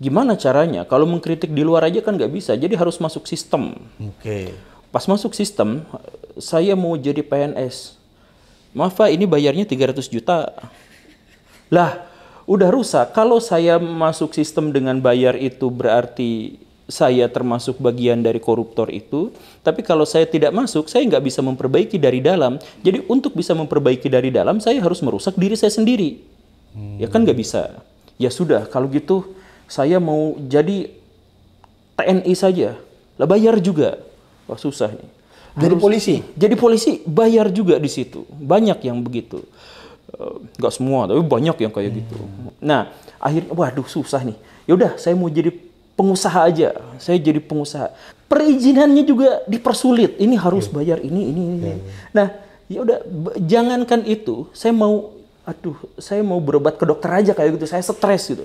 Gimana caranya? Kalau mengkritik di luar aja kan nggak bisa. Jadi harus masuk sistem. Oke. Pas masuk sistem, saya mau jadi PNS. Maaf Pak, ini bayarnya 300 juta. Lah, udah rusak. Kalau saya masuk sistem dengan bayar itu berarti saya termasuk bagian dari koruptor itu. Tapi kalau saya tidak masuk, saya nggak bisa memperbaiki dari dalam. Jadi untuk bisa memperbaiki dari dalam, saya harus merusak diri saya sendiri. Ya kan nggak bisa. Ya sudah, kalau gitu saya mau jadi TNI saja. Lah bayar juga. Wah susah nih. Jadi polisi? Jadi polisi bayar juga di situ. Banyak yang begitu. Nggak semua, tapi banyak yang kayak gitu. Nah, akhirnya, waduh susah nih. Yaudah, saya mau jadi pengusaha aja. Saya jadi pengusaha. Perizinannya juga dipersulit. Ini harus bayar ini. Nah, yaudah, jangankan itu. Saya mau, aduh, saya mau berobat ke dokter aja kayak gitu. Saya stres gitu.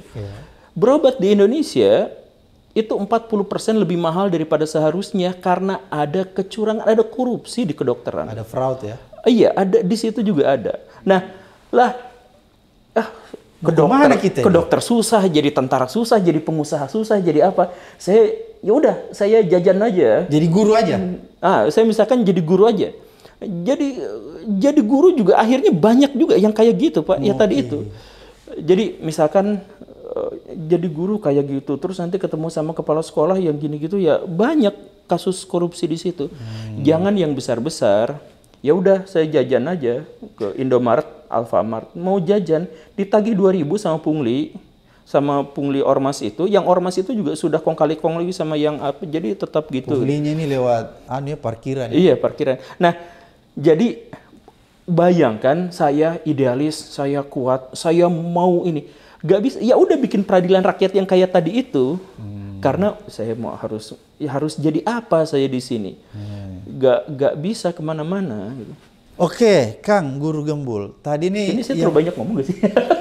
Berobat di Indonesia itu 40% lebih mahal daripada seharusnya karena ada kecurangan, ada korupsi di kedokteran. Ada fraud ya? Iya, ada di situ juga ada. Nah, ke dokter susah, jadi tentara susah, jadi pengusaha susah, jadi apa? Saya ya udah, saya jajan aja. Jadi guru aja. Saya misalkan jadi guru aja. Jadi guru juga akhirnya banyak juga yang kayak gitu, Pak. Ya tadi itu. Jadi misalkan jadi guru kayak gitu, terus nanti ketemu sama kepala sekolah yang gini gitu ya banyak kasus korupsi di situ. Jangan yang besar-besar. Ya udah saya jajan aja ke Indomaret, Alfamart. Mau jajan ditagih 2.000 sama pungli ormas itu. Yang ormas itu juga sudah kong kali kong lagi sama yang apa. Jadi tetap gitu. Punglinya ini lewat parkiran. Ya? Iya, parkiran. Nah, jadi bayangkan saya idealis, saya kuat, saya mau ini. Gak bisa. Ya udah bikin peradilan rakyat yang kayak tadi itu. Karena saya mau harus jadi apa saya di sini. Gak bisa kemana-mana. Gitu. Oke, Kang Guru Gembul. Tadi nih, ini saya terlalu banyak ngomong gak sih?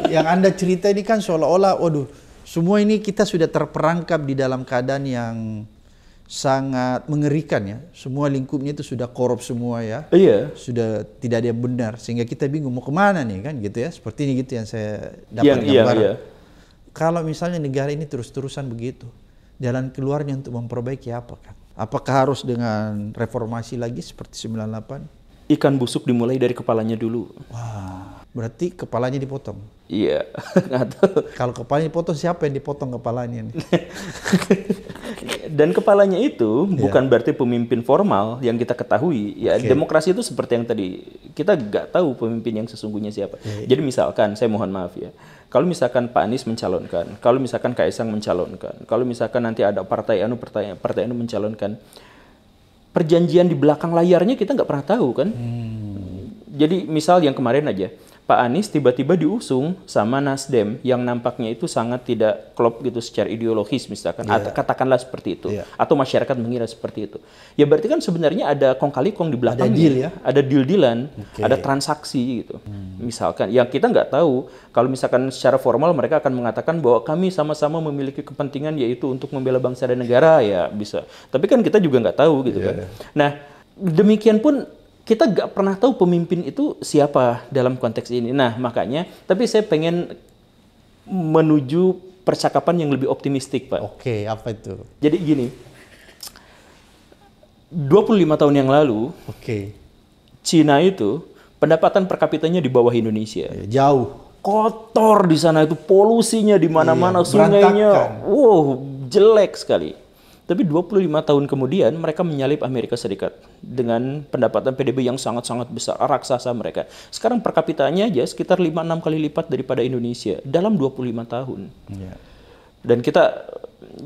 Yang Anda cerita ini kan seolah-olah, waduh, semua ini kita sudah terperangkap di dalam keadaan yang sangat mengerikan ya. Semua lingkupnya itu sudah korup semua ya. Iya. Sudah tidak ada yang benar. Sehingga kita bingung mau kemana nih kan gitu ya. Seperti ini gitu yang saya dapat gambaran. Iya. Kalau misalnya negara ini terus-terusan begitu, jalan keluarnya untuk memperbaiki apa kan? Apakah harus dengan reformasi lagi seperti 98? Ikan busuk dimulai dari kepalanya dulu. Wah, berarti kepalanya dipotong? Iya. Kalau kepalanya dipotong, siapa yang dipotong kepalanya? Dan kepalanya itu bukan berarti pemimpin formal yang kita ketahui. Ya, demokrasi itu seperti yang tadi, kita nggak tahu pemimpin yang sesungguhnya siapa. Jadi misalkan, saya mohon maaf ya, kalau misalkan Pak Anies mencalonkan, kalau misalkan Kaesang mencalonkan, kalau misalkan nanti ada partai anu mencalonkan, perjanjian di belakang layarnya kita nggak pernah tahu kan. Jadi misal yang kemarin aja, Pak Anies tiba-tiba diusung sama Nasdem yang nampaknya itu sangat tidak klop gitu secara ideologis misalkan, katakanlah seperti itu, atau masyarakat mengira seperti itu. Ya berarti kan sebenarnya ada kong-kali-kong di belakangnya, ada deal ya? Ada deal-dealan, ada transaksi gitu. Misalkan, yang kita nggak tahu kalau misalkan secara formal mereka akan mengatakan bahwa kami sama-sama memiliki kepentingan yaitu untuk membela bangsa dan negara, ya bisa. Tapi kan kita juga nggak tahu gitu kan. Nah, demikian pun kita nggak pernah tahu pemimpin itu siapa dalam konteks ini. Nah, makanya, tapi saya pengen menuju percakapan yang lebih optimistik, Pak. Oke, apa itu? Jadi gini, 25 tahun yang lalu, Cina itu pendapatan per kapitanya di bawah Indonesia. Jauh. Kotor di sana itu, polusinya di mana-mana, sungainya, wow, jelek sekali. Tapi 25 tahun kemudian mereka menyalip Amerika Serikat dengan pendapatan PDB yang sangat-sangat besar, raksasa mereka. Sekarang per kapitanya aja sekitar 5-6 kali lipat daripada Indonesia dalam 25 tahun. Dan kita,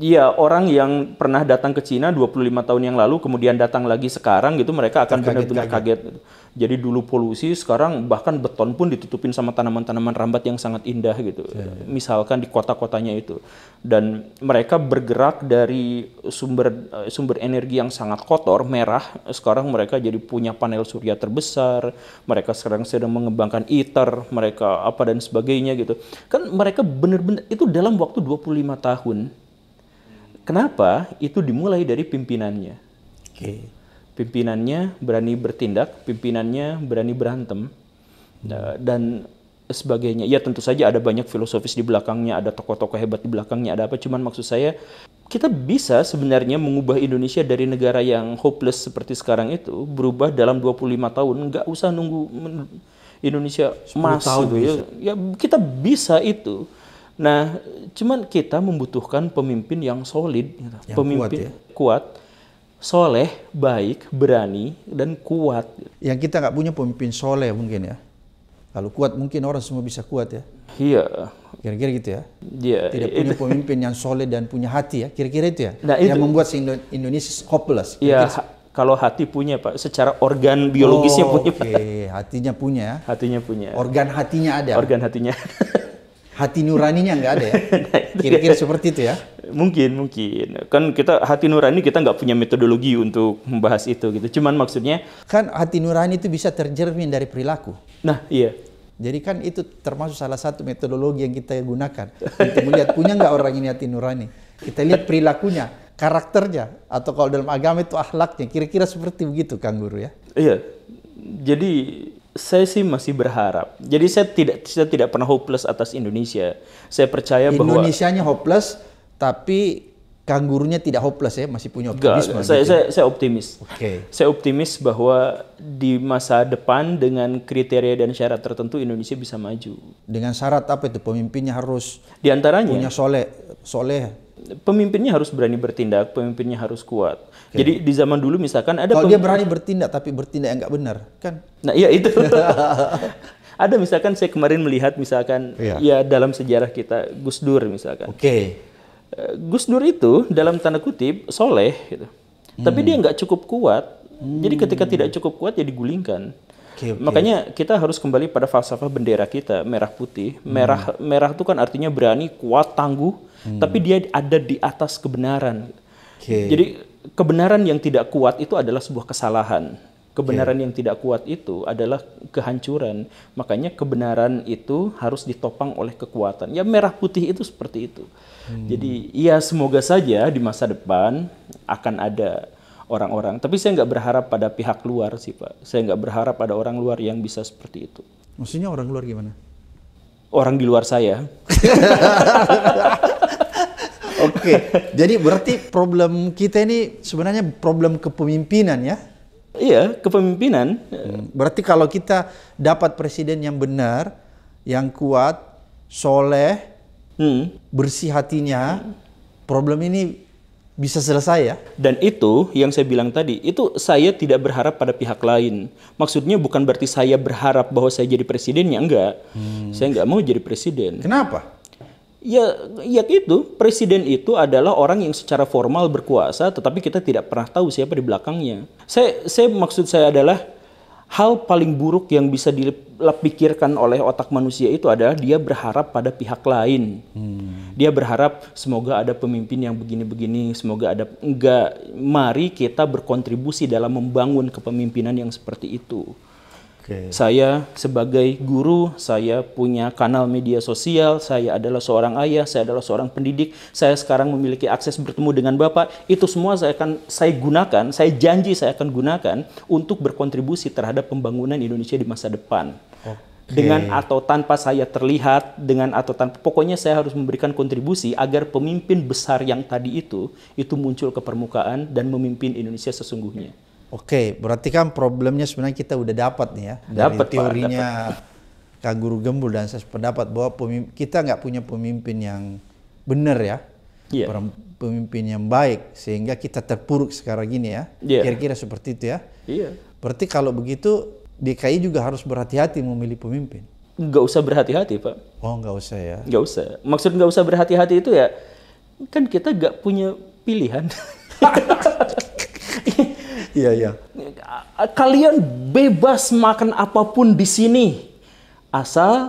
ya orang yang pernah datang ke Cina 25 tahun yang lalu, kemudian datang lagi sekarang gitu, mereka akan benar-benar kaget. Jadi dulu polusi, sekarang bahkan beton pun ditutupin sama tanaman-tanaman rambat yang sangat indah gitu. Misalkan di kota-kotanya itu. Dan mereka bergerak dari sumber energi yang sangat kotor, merah, sekarang mereka jadi punya panel surya terbesar, mereka sekarang sedang mengembangkan ITER, mereka apa dan sebagainya gitu. Kan mereka benar-benar, itu dalam waktu 25 tahun. Kenapa? Itu dimulai dari pimpinannya. Pimpinannya berani bertindak, pimpinannya berani berantem, dan sebagainya. Ya tentu saja ada banyak filosofis di belakangnya, ada tokoh-tokoh hebat di belakangnya, ada apa. Cuman maksud saya, kita bisa sebenarnya mengubah Indonesia dari negara yang hopeless seperti sekarang itu, berubah dalam 25 tahun, nggak usah nunggu Indonesia masuk. Ya kita bisa itu. Nah, cuman kita membutuhkan pemimpin yang solid, yang pemimpin kuat, soleh, baik, berani, dan kuat. Yang kita nggak punya pemimpin soleh mungkin ya. Kalau kuat mungkin orang semua bisa kuat ya. Kira-kira gitu ya. Tidak punya pemimpin yang soleh dan punya hati ya. Kira-kira itu ya. Nah, yang membuat Indonesia hopeless. Kalau hati punya Pak, secara organ biologisnya punya. Hatinya punya ya. Hatinya punya. Organ hatinya ada. Organ hatinya. Hati nuraninya nggak ada ya? Kira-kira seperti itu ya? Mungkin. Kan kita hati nurani kita nggak punya metodologi untuk membahas itu gitu. Cuman maksudnya... Kan hati nurani itu bisa tercermin dari perilaku. Nah, iya. Jadi kan itu termasuk salah satu metodologi yang kita gunakan. Untuk melihat punya nggak orang ini hati nurani. Kita lihat perilakunya, karakternya. Atau kalau dalam agama itu akhlaknya. Kira-kira seperti begitu, Kang Guru ya? Iya. Jadi... Saya sih masih berharap. Jadi saya tidak pernah hopeless atas Indonesia. Saya percaya bahwa Indonesianya hopeless, tapi Kang Gurunya tidak hopeless ya, masih punya optimisme. Saya optimis. Saya optimis bahwa di masa depan dengan kriteria dan syarat tertentu Indonesia bisa maju. Dengan syarat apa itu? Pemimpinnya harus di antaranya punya soleh. Pemimpinnya harus berani bertindak, pemimpinnya harus kuat. Jadi di zaman dulu misalkan ada... Kalau dia berani bertindak, tapi bertindak yang nggak benar, kan? Nah iya itu. Ada misalkan saya kemarin melihat misalkan, ya dalam sejarah kita, Gus Dur misalkan. Gus Dur itu dalam tanda kutip soleh, gitu. Tapi dia nggak cukup kuat. Jadi ketika tidak cukup kuat, ya digulingkan. Makanya kita harus kembali pada falsafah bendera kita, merah putih. Merah itu kan artinya berani, kuat, tangguh, tapi dia ada di atas kebenaran. Jadi kebenaran yang tidak kuat itu adalah sebuah kesalahan. Kebenaran yang tidak kuat itu adalah kehancuran. Makanya kebenaran itu harus ditopang oleh kekuatan. Ya merah putih itu seperti itu. Jadi ya semoga saja di masa depan akan ada orang-orang. Tapi saya nggak berharap pada pihak luar sih Pak. Saya nggak berharap ada orang luar yang bisa seperti itu. Maksudnya orang luar gimana? Orang di luar saya. Jadi berarti problem kita ini sebenarnya problem kepemimpinan ya? Iya, kepemimpinan. Berarti kalau kita dapat presiden yang benar, yang kuat, soleh, bersih hatinya, problem ini bisa selesai ya. Dan itu yang saya bilang tadi, itu saya tidak berharap pada pihak lain. Maksudnya bukan berarti saya berharap bahwa saya jadi presidennya, enggak. Saya enggak mau jadi presiden. Kenapa? Ya itu, presiden itu adalah orang yang secara formal berkuasa, tetapi kita tidak pernah tahu siapa di belakangnya. Maksud saya adalah hal paling buruk yang bisa dipikirkan oleh otak manusia itu adalah dia berharap pada pihak lain. Dia berharap semoga ada pemimpin yang begini-begini, semoga ada enggak. Mari kita berkontribusi dalam membangun kepemimpinan yang seperti itu. Okay. Saya sebagai guru, saya punya kanal media sosial, saya adalah seorang ayah, saya adalah seorang pendidik, saya sekarang memiliki akses bertemu dengan Bapak, itu semua saya gunakan, saya janji saya akan gunakan untuk berkontribusi terhadap pembangunan Indonesia di masa depan. Okay. Dengan atau tanpa saya terlihat, dengan atau tanpa, pokoknya saya harus memberikan kontribusi agar pemimpin besar yang tadi itu muncul ke permukaan dan memimpin Indonesia sesungguhnya. Oke, berarti kan problemnya sebenarnya kita udah dapat nih ya. Dapat teorinya Kak Guru Gembul dan saya sependapat bahwa kita nggak punya pemimpin yang benar ya. Yeah. Pemimpin yang baik sehingga kita terpuruk sekarang gini ya. Kira-kira seperti itu ya. Iya. Yeah. Berarti kalau begitu DKI juga harus berhati-hati memilih pemimpin. Nggak usah berhati-hati, Pak. Oh, nggak usah ya. Nggak usah. Maksud nggak usah berhati-hati itu ya, kan kita nggak punya pilihan. Iya. Kalian bebas makan apapun di sini, asal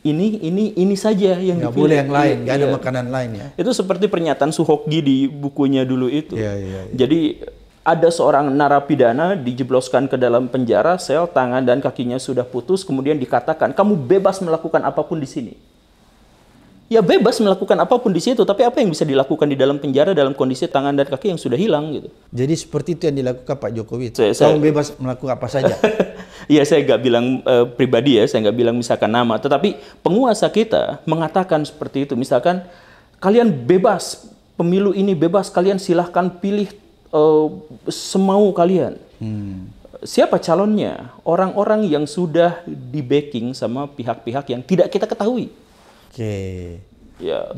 ini saja yang dipilih. Nggak boleh yang lain, nggak ada makanan lain ya. Itu seperti pernyataan Suhoki di bukunya dulu itu. Iya. Jadi ada seorang narapidana dijebloskan ke dalam penjara, sel, tangan dan kakinya sudah putus, kemudian dikatakan kamu bebas melakukan apapun di sini. Ya bebas melakukan apapun di situ, tapi apa yang bisa dilakukan di dalam penjara dalam kondisi tangan dan kaki yang sudah hilang gitu. Jadi seperti itu yang dilakukan Pak Jokowi. Saya bebas melakukan apa saja. Iya, saya nggak bilang pribadi ya, saya nggak bilang misalkan nama, tetapi penguasa kita mengatakan seperti itu. Misalkan kalian bebas, pemilu ini bebas, kalian silahkan pilih semau kalian. Siapa calonnya? Orang-orang yang sudah di-backing sama pihak-pihak yang tidak kita ketahui. Oke, ya,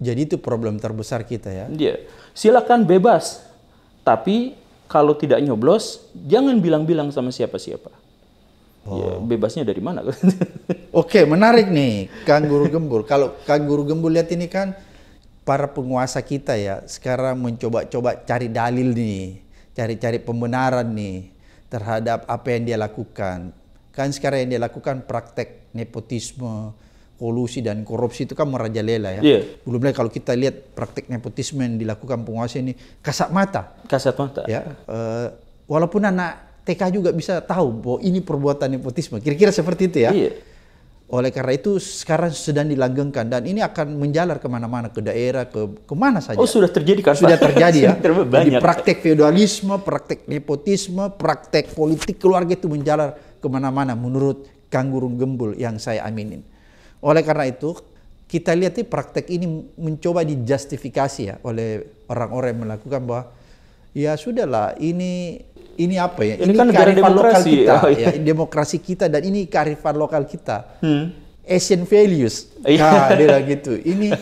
jadi itu problem terbesar kita ya. Iya, silakan bebas, tapi kalau tidak nyoblos, jangan bilang-bilang sama siapa-siapa. Oh. Ya, bebasnya dari mana? Oke, menarik nih, Kang Guru Gembul. Kalau Kang Guru Gembul lihat ini kan para penguasa kita ya, sekarang mencoba-coba cari dalil nih, cari-cari pembenaran nih terhadap apa yang dia lakukan. Kan sekarang yang dia lakukan praktek nepotisme, kolusi dan korupsi itu kan merajalela ya. Yeah. Belum lagi kalau kita lihat praktek nepotisme yang dilakukan penguasa ini kasat mata. Kasat mata. Ya, walaupun anak TK juga bisa tahu bahwa ini perbuatan nepotisme. Kira-kira seperti itu ya. Yeah. Oleh karena itu sekarang sedang dilanggengkan dan ini akan menjalar kemana-mana, ke daerah, kemana saja. Oh, sudah terjadi kan? Sudah terjadi ya. Jadi praktek feudalisme, praktek nepotisme, praktek politik keluarga itu menjalar kemana-mana menurut Kang Guru Gembul yang saya aminin. Oleh karena itu, kita lihat nih praktek ini mencoba dijustifikasi ya oleh orang-orang yang melakukan bahwa ya sudahlah ini apa ya? Ini kan kearifan lokal kita, ya, demokrasi kita dan ini kearifan lokal kita. Asian values. Nah, dia gitu. Ini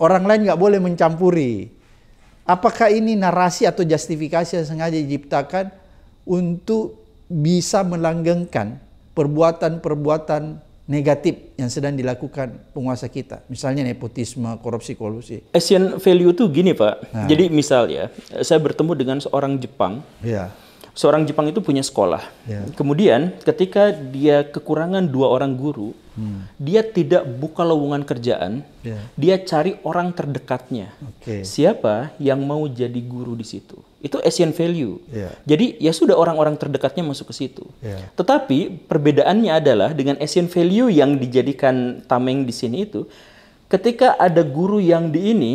orang lain nggak boleh mencampuri. Apakah ini narasi atau justifikasi yang sengaja diciptakan untuk bisa melanggengkan perbuatan-perbuatan negatif yang sedang dilakukan penguasa kita, misalnya nepotisme, korupsi, kolusi. Asian value tuh gini Pak, nah. Jadi misal ya, saya bertemu dengan seorang Jepang, yeah. Seorang Jepang itu punya sekolah, yeah. Kemudian ketika dia kekurangan dua orang guru, dia tidak buka lowongan kerjaan, yeah. Dia cari orang terdekatnya, okay. Siapa yang mau jadi guru di situ. Itu Asian value. Yeah. Jadi ya sudah orang-orang terdekatnya masuk ke situ. Yeah. Tetapi perbedaannya adalah dengan Asian value yang dijadikan tameng di sini itu, ketika ada guru yang di ini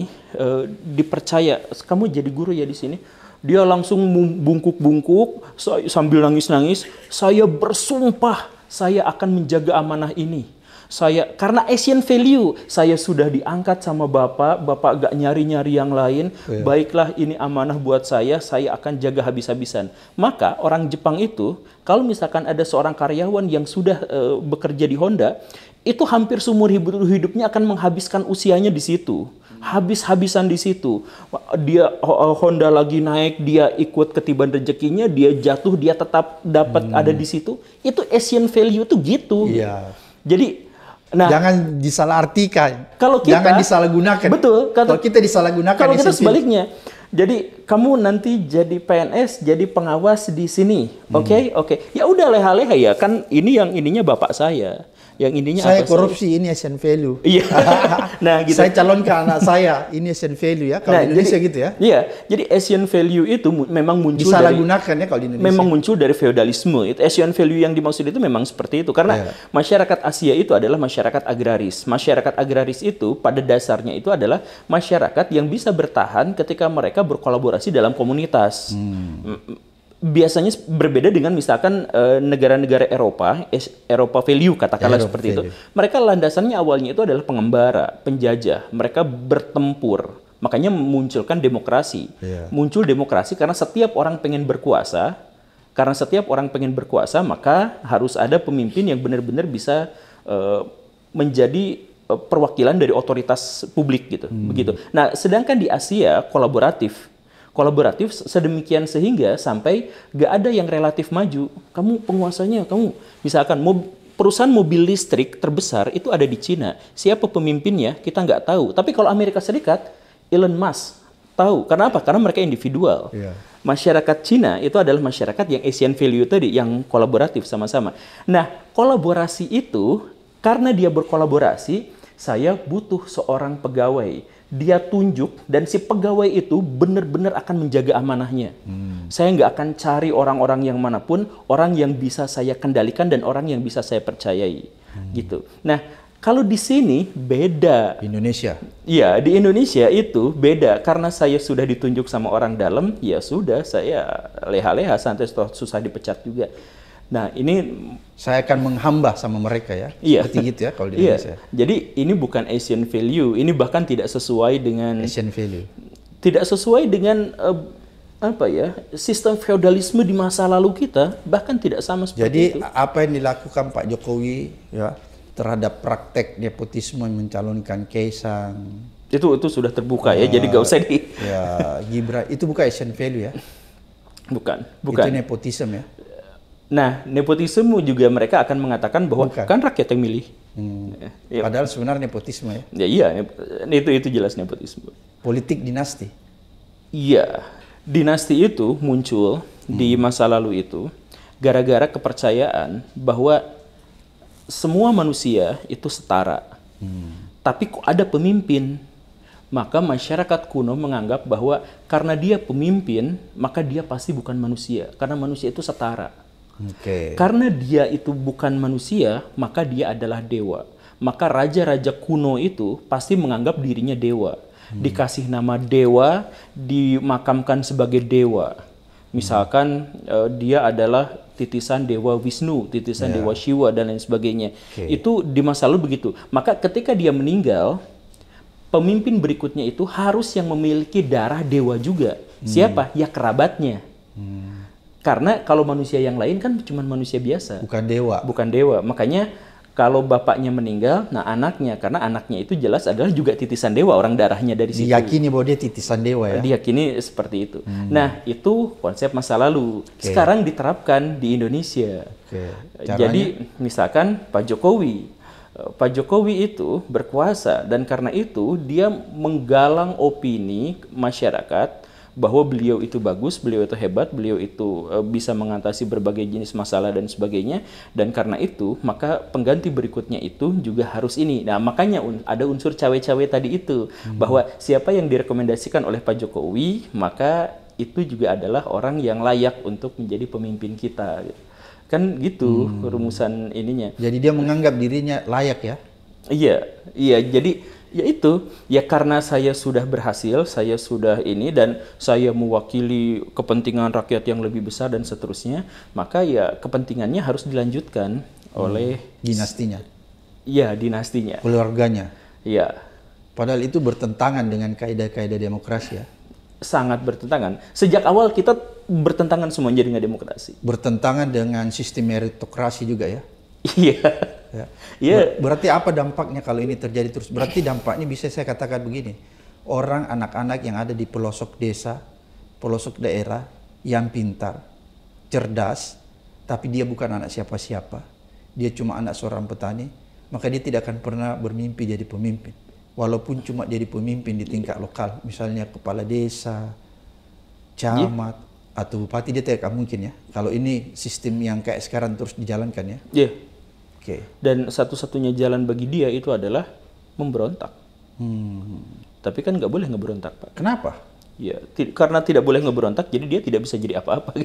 dipercaya, kamu jadi guru ya di sini, dia langsung bungkuk-bungkuk sambil nangis-nangis, saya bersumpah saya akan menjaga amanah ini. Saya karena Asian value, saya sudah diangkat sama Bapak gak nyari-nyari yang lain, yeah. Baiklah ini amanah buat saya akan jaga habis-habisan. Maka orang Jepang itu, kalau misalkan ada seorang karyawan yang sudah bekerja di Honda, itu hampir seumur hidupnya akan menghabiskan usianya di situ. habis-habisan di situ. Dia Honda lagi naik, dia ikut ketiban rezekinya, dia jatuh, dia tetap dapat ada di situ. Itu Asian value tuh gitu. Iya. Jadi nah, jangan disalahartikan. Kalau kita, jangan disalahgunakan. Betul. Kalau kita disalahgunakan. Kalau kita sebaliknya. Jadi kamu nanti jadi PNS, jadi pengawas di sini. Oke. Ya udah leha-leha ya kan, ini yang ininya bapak saya. Yang ininya saya apa korupsi, saya? Ini Asian value. Iya. Nah, gitu. Saya calonkan anak saya, ini Asian value ya. Kalau nah, di Indonesia jadi, gitu ya. Iya. Jadi Asian value itu memang muncul disalahgunakan ya kalau di Indonesia. Memang muncul dari feodalisme. Itu Asian value yang dimaksud itu memang seperti itu karena masyarakat Asia itu adalah masyarakat agraris. Masyarakat agraris itu pada dasarnya itu adalah masyarakat yang bisa bertahan ketika mereka berkolaborasi dalam komunitas. Biasanya berbeda dengan misalkan negara-negara Eropa, Eropa value katakanlah seperti itu. Mereka landasannya awalnya itu adalah pengembara, penjajah. Mereka bertempur. Makanya munculkan demokrasi. Muncul demokrasi karena setiap orang pengen berkuasa. Karena setiap orang pengen berkuasa, maka harus ada pemimpin yang benar-benar bisa menjadi perwakilan dari otoritas publik gitu, begitu. Nah, sedangkan di Asia kolaboratif sedemikian sehingga sampai gak ada yang relatif maju. Kamu penguasanya, kamu misalkan perusahaan mobil listrik terbesar itu ada di Cina. Siapa pemimpinnya kita nggak tahu. Tapi kalau Amerika Serikat, Elon Musk tahu. Karena apa? Karena mereka individual. Masyarakat Cina itu adalah masyarakat yang Asian value tadi, yang kolaboratif sama-sama. Nah, kolaborasi itu karena dia berkolaborasi. Saya butuh seorang pegawai. Dia tunjuk dan si pegawai itu benar-benar akan menjaga amanahnya. Saya nggak akan cari orang-orang yang manapun, orang yang bisa saya kendalikan dan orang yang bisa saya percayai. Gitu. Nah, kalau di sini beda. Indonesia. Iya, di Indonesia itu beda karena saya sudah ditunjuk sama orang dalam, ya sudah saya leha-leha santai, susah dipecat juga. Nah, ini saya akan menghamba sama mereka ya. Seperti gitu ya kalau di Indonesia. Jadi ini bukan Asian value, ini bahkan tidak sesuai dengan Asian value. Tidak sesuai dengan apa ya? Sistem feodalisme di masa lalu kita, bahkan tidak sama seperti itu. Jadi apa yang dilakukan Pak Jokowi ya terhadap praktek nepotisme mencalonkan Kaesang itu sudah terbuka ya. Jadi gak usah di Gibran itu bukan Asian value ya. Bukan. Itu nepotisme ya. Nah, nepotisme juga mereka akan mengatakan bahwa kan rakyat yang milih. Padahal sebenarnya nepotisme ya? Ya iya, itu jelas nepotisme. Politik dinasti? Iya, dinasti itu muncul di masa lalu itu gara-gara kepercayaan bahwa semua manusia itu setara. Tapi kok ada pemimpin? Maka masyarakat kuno menganggap bahwa karena dia pemimpin, maka dia pasti bukan manusia. Karena manusia itu setara. Karena dia itu bukan manusia, maka dia adalah dewa. Maka raja-raja kuno itu pasti menganggap dirinya dewa. Dikasih nama dewa, dimakamkan sebagai dewa. Misalkan dia adalah titisan dewa Wisnu, titisan dewa Shiva dan lain sebagainya. Itu di masa lalu begitu. Maka ketika dia meninggal, pemimpin berikutnya itu harus yang memiliki darah dewa juga. Siapa? Ya kerabatnya. Karena kalau manusia yang lain kan cuma manusia biasa. Bukan dewa. Bukan dewa. Makanya kalau bapaknya meninggal, nah anaknya. Karena anaknya itu jelas adalah juga titisan dewa. Orang darahnya dari situ. Diyakini bahwa dia titisan dewa ya? Diyakini seperti itu. Nah itu konsep masa lalu. Sekarang diterapkan di Indonesia. Jadi misalkan Pak Jokowi itu berkuasa. Dan karena itu dia menggalang opini masyarakat bahwa beliau itu bagus, beliau itu hebat, beliau itu bisa mengatasi berbagai jenis masalah dan sebagainya. Dan karena itu, maka pengganti berikutnya itu juga harus ini. Nah, makanya ada unsur cawe-cawe tadi itu. Bahwa siapa yang direkomendasikan oleh Pak Jokowi, maka itu juga adalah orang yang layak untuk menjadi pemimpin kita. Kan gitu rumusan ininya. Jadi dia menganggap dirinya layak ya? Iya. Jadi karena saya sudah berhasil, saya sudah ini dan saya mewakili kepentingan rakyat yang lebih besar dan seterusnya, maka ya kepentingannya harus dilanjutkan oleh dinastinya. Iya, dinastinya. Keluarganya. Iya. Padahal itu bertentangan dengan kaedah-kaedah demokrasi ya. Sangat bertentangan. Sejak awal kita bertentangan semuanya dengan demokrasi. Bertentangan dengan sistem meritokrasi juga ya. Iya. Berarti apa dampaknya kalau ini terjadi terus? Berarti dampaknya bisa saya katakan begini, orang, anak-anak yang ada di pelosok desa, pelosok daerah yang pintar, cerdas, tapi dia bukan anak siapa-siapa. Dia cuma anak seorang petani, maka dia tidak akan pernah bermimpi jadi pemimpin. Walaupun cuma jadi pemimpin di tingkat lokal, misalnya kepala desa, camat, atau bupati, dia tidak mungkin ya. Kalau ini sistem yang kayak sekarang terus dijalankan ya. Iya. Yeah. Oke. Okay. Dan satu-satunya jalan bagi dia itu adalah memberontak. Tapi kan nggak boleh ngeberontak, Pak. Kenapa? Ya, karena tidak boleh ngeberontak, jadi dia tidak bisa jadi apa-apa.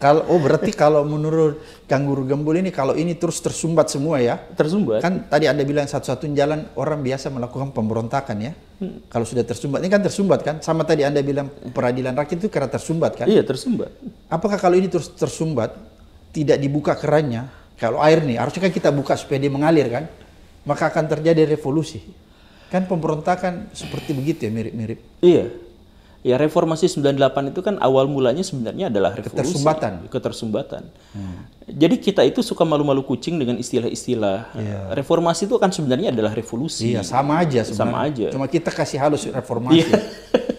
Kalau berarti kalau menurut Kang Guru Gembul ini, kalau ini terus tersumbat semua ya? Tersumbat. Kan tadi Anda bilang satu-satunya jalan orang biasa melakukan pemberontakan ya? Kalau sudah tersumbat, ini kan tersumbat kan? Sama tadi Anda bilang peradilan rakyat itu karena tersumbat kan? Iya, tersumbat. Apakah kalau ini terus tersumbat, tidak dibuka kerannya? Kalau air nih, harusnya kan kita buka supaya dia mengalir kan? Maka akan terjadi revolusi. Kan pemberontakan seperti begitu ya, mirip-mirip? Iya. Ya, reformasi 98 itu kan awal mulanya sebenarnya adalah revolusi. Ketersumbatan. Jadi kita itu suka malu-malu kucing dengan istilah-istilah. Yeah. Reformasi itu kan sebenarnya adalah revolusi. Iya, sama aja sebenarnya. Sama aja. Cuma kita kasih halus reformasi. Yeah.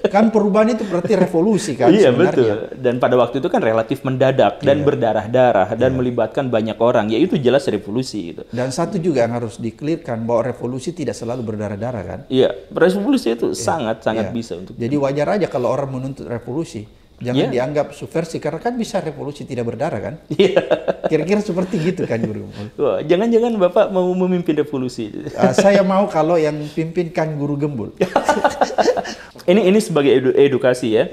Kan perubahan itu berarti revolusi kan yeah, sebenarnya. Iya, betul. Dan pada waktu itu kan relatif mendadak dan berdarah-darah dan melibatkan banyak orang. Ya itu jelas revolusi gitu. Dan satu juga yang harus dikelirkan bahwa revolusi tidak selalu berdarah-darah kan? Iya, revolusi itu sangat-sangat bisa untuk. Jadi wajar aja kalau orang menuntut revolusi, jangan dianggap subversi, karena kan bisa revolusi tidak berdarah kan? Kira-kira seperti gitu kan, Guru? Wah, jangan-jangan Bapak mau memimpin revolusi. Saya mau kalau yang pimpin Kang Guru Gembul. Ini sebagai edukasi ya.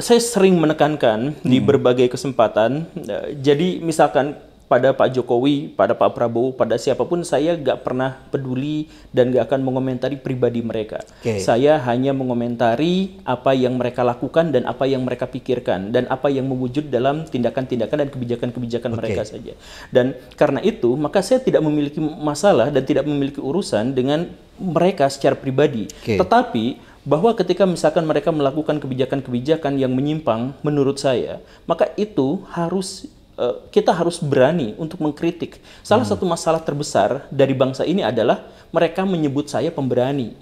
Saya sering menekankan di berbagai kesempatan. Jadi misalkan pada Pak Jokowi, pada Pak Prabowo, pada siapapun, saya nggak pernah peduli dan nggak akan mengomentari pribadi mereka. Saya hanya mengomentari apa yang mereka lakukan dan apa yang mereka pikirkan dan apa yang mewujud dalam tindakan-tindakan dan kebijakan-kebijakan mereka saja. Dan karena itu, maka saya tidak memiliki masalah dan tidak memiliki urusan dengan mereka secara pribadi. Tetapi bahwa ketika misalkan mereka melakukan kebijakan-kebijakan yang menyimpang menurut saya, maka itu harus kita harus berani untuk mengkritik. Salah satu masalah terbesar dari bangsa ini adalah mereka menyebut saya pemberani.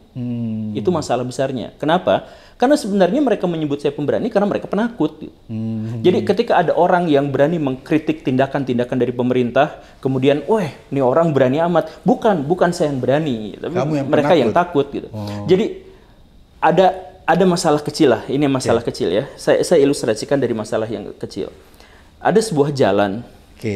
Itu masalah besarnya. Kenapa? Karena sebenarnya mereka menyebut saya pemberani karena mereka penakut. Jadi ketika ada orang yang berani mengkritik tindakan-tindakan dari pemerintah, kemudian, wah, ini orang berani amat. Bukan saya yang berani. Tapi mereka yang takut gitu. Jadi ada masalah kecil lah. Ini masalah kecil ya. Saya ilustrasikan dari masalah yang kecil. Ada sebuah jalan,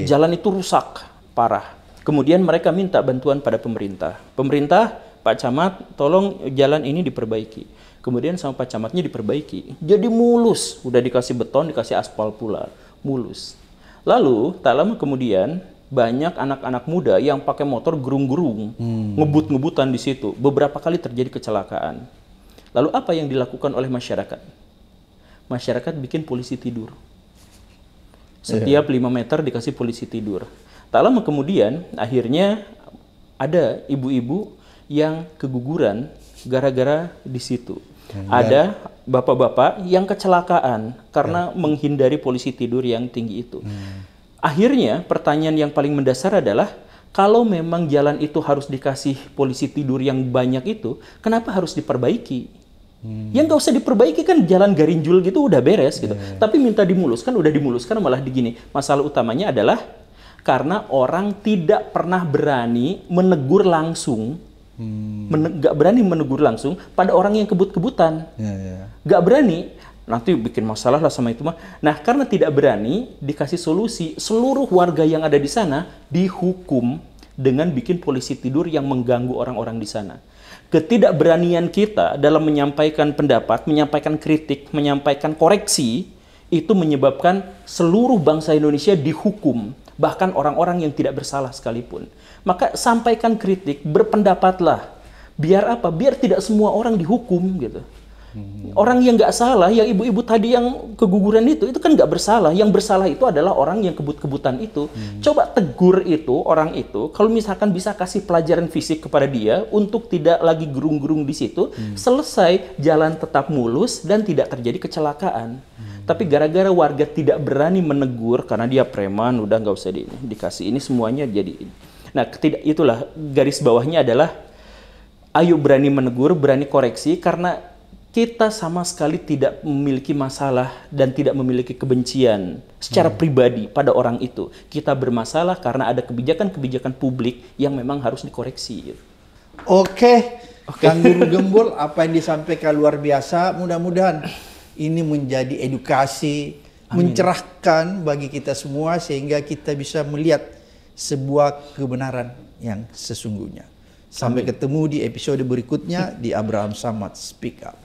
jalan itu rusak parah. Kemudian mereka minta bantuan pada pemerintah. Pemerintah, Pak Camat, tolong jalan ini diperbaiki. Kemudian sama Pak Camatnya diperbaiki. Jadi mulus, udah dikasih beton, dikasih aspal pula, mulus. Lalu tak lama kemudian banyak anak-anak muda yang pakai motor gerung-gerung, ngebut-ngebutan di situ. Beberapa kali terjadi kecelakaan. Lalu apa yang dilakukan oleh masyarakat? Masyarakat bikin polisi tidur. Setiap 5 meter dikasih polisi tidur. Tak lama kemudian, akhirnya ada ibu-ibu yang keguguran gara-gara di situ. Ada bapak-bapak yang kecelakaan karena menghindari polisi tidur yang tinggi itu. Akhirnya, pertanyaan yang paling mendasar adalah, kalau memang jalan itu harus dikasih polisi tidur yang banyak itu, kenapa harus diperbaiki? Yang nggak usah diperbaiki kan jalan Garinjul gitu udah beres gitu. Tapi minta dimuluskan, udah dimuluskan malah digini. Masalah utamanya adalah karena orang tidak pernah berani menegur langsung, nggak berani menegur langsung pada orang yang kebut-kebutan, nggak berani. Nanti bikin masalah lah sama itu mah. Nah, karena tidak berani dikasih solusi, seluruh warga yang ada di sana dihukum dengan bikin polisi tidur yang mengganggu orang-orang di sana. Ketidakberanian kita dalam menyampaikan pendapat, menyampaikan kritik, menyampaikan koreksi, itu menyebabkan seluruh bangsa Indonesia dihukum, bahkan orang-orang yang tidak bersalah sekalipun. Maka sampaikan kritik, berpendapatlah. Biar apa? Biar tidak semua orang dihukum gitu. Orang yang nggak salah, yang ibu-ibu tadi yang keguguran itu kan nggak bersalah. Yang bersalah itu adalah orang yang kebut-kebutan itu. Coba tegur itu, orang itu, kalau misalkan bisa kasih pelajaran fisik kepada dia untuk tidak lagi gerung-gerung di situ, selesai, jalan tetap mulus dan tidak terjadi kecelakaan. Tapi gara-gara warga tidak berani menegur karena dia preman, udah nggak usah dikasih ini semuanya jadi ini. Nah, itulah garis bawahnya adalah Ayo berani menegur, berani koreksi, karena kita sama sekali tidak memiliki masalah dan tidak memiliki kebencian secara pribadi pada orang itu. Kita bermasalah karena ada kebijakan-kebijakan publik yang memang harus dikoreksi. Oke. Kang Guru Gembul, apa yang disampaikan luar biasa. Mudah-mudahan ini menjadi edukasi, amin, mencerahkan bagi kita semua sehingga kita bisa melihat sebuah kebenaran yang sesungguhnya. Sampai ketemu di episode berikutnya di Abraham Samad Speak Up.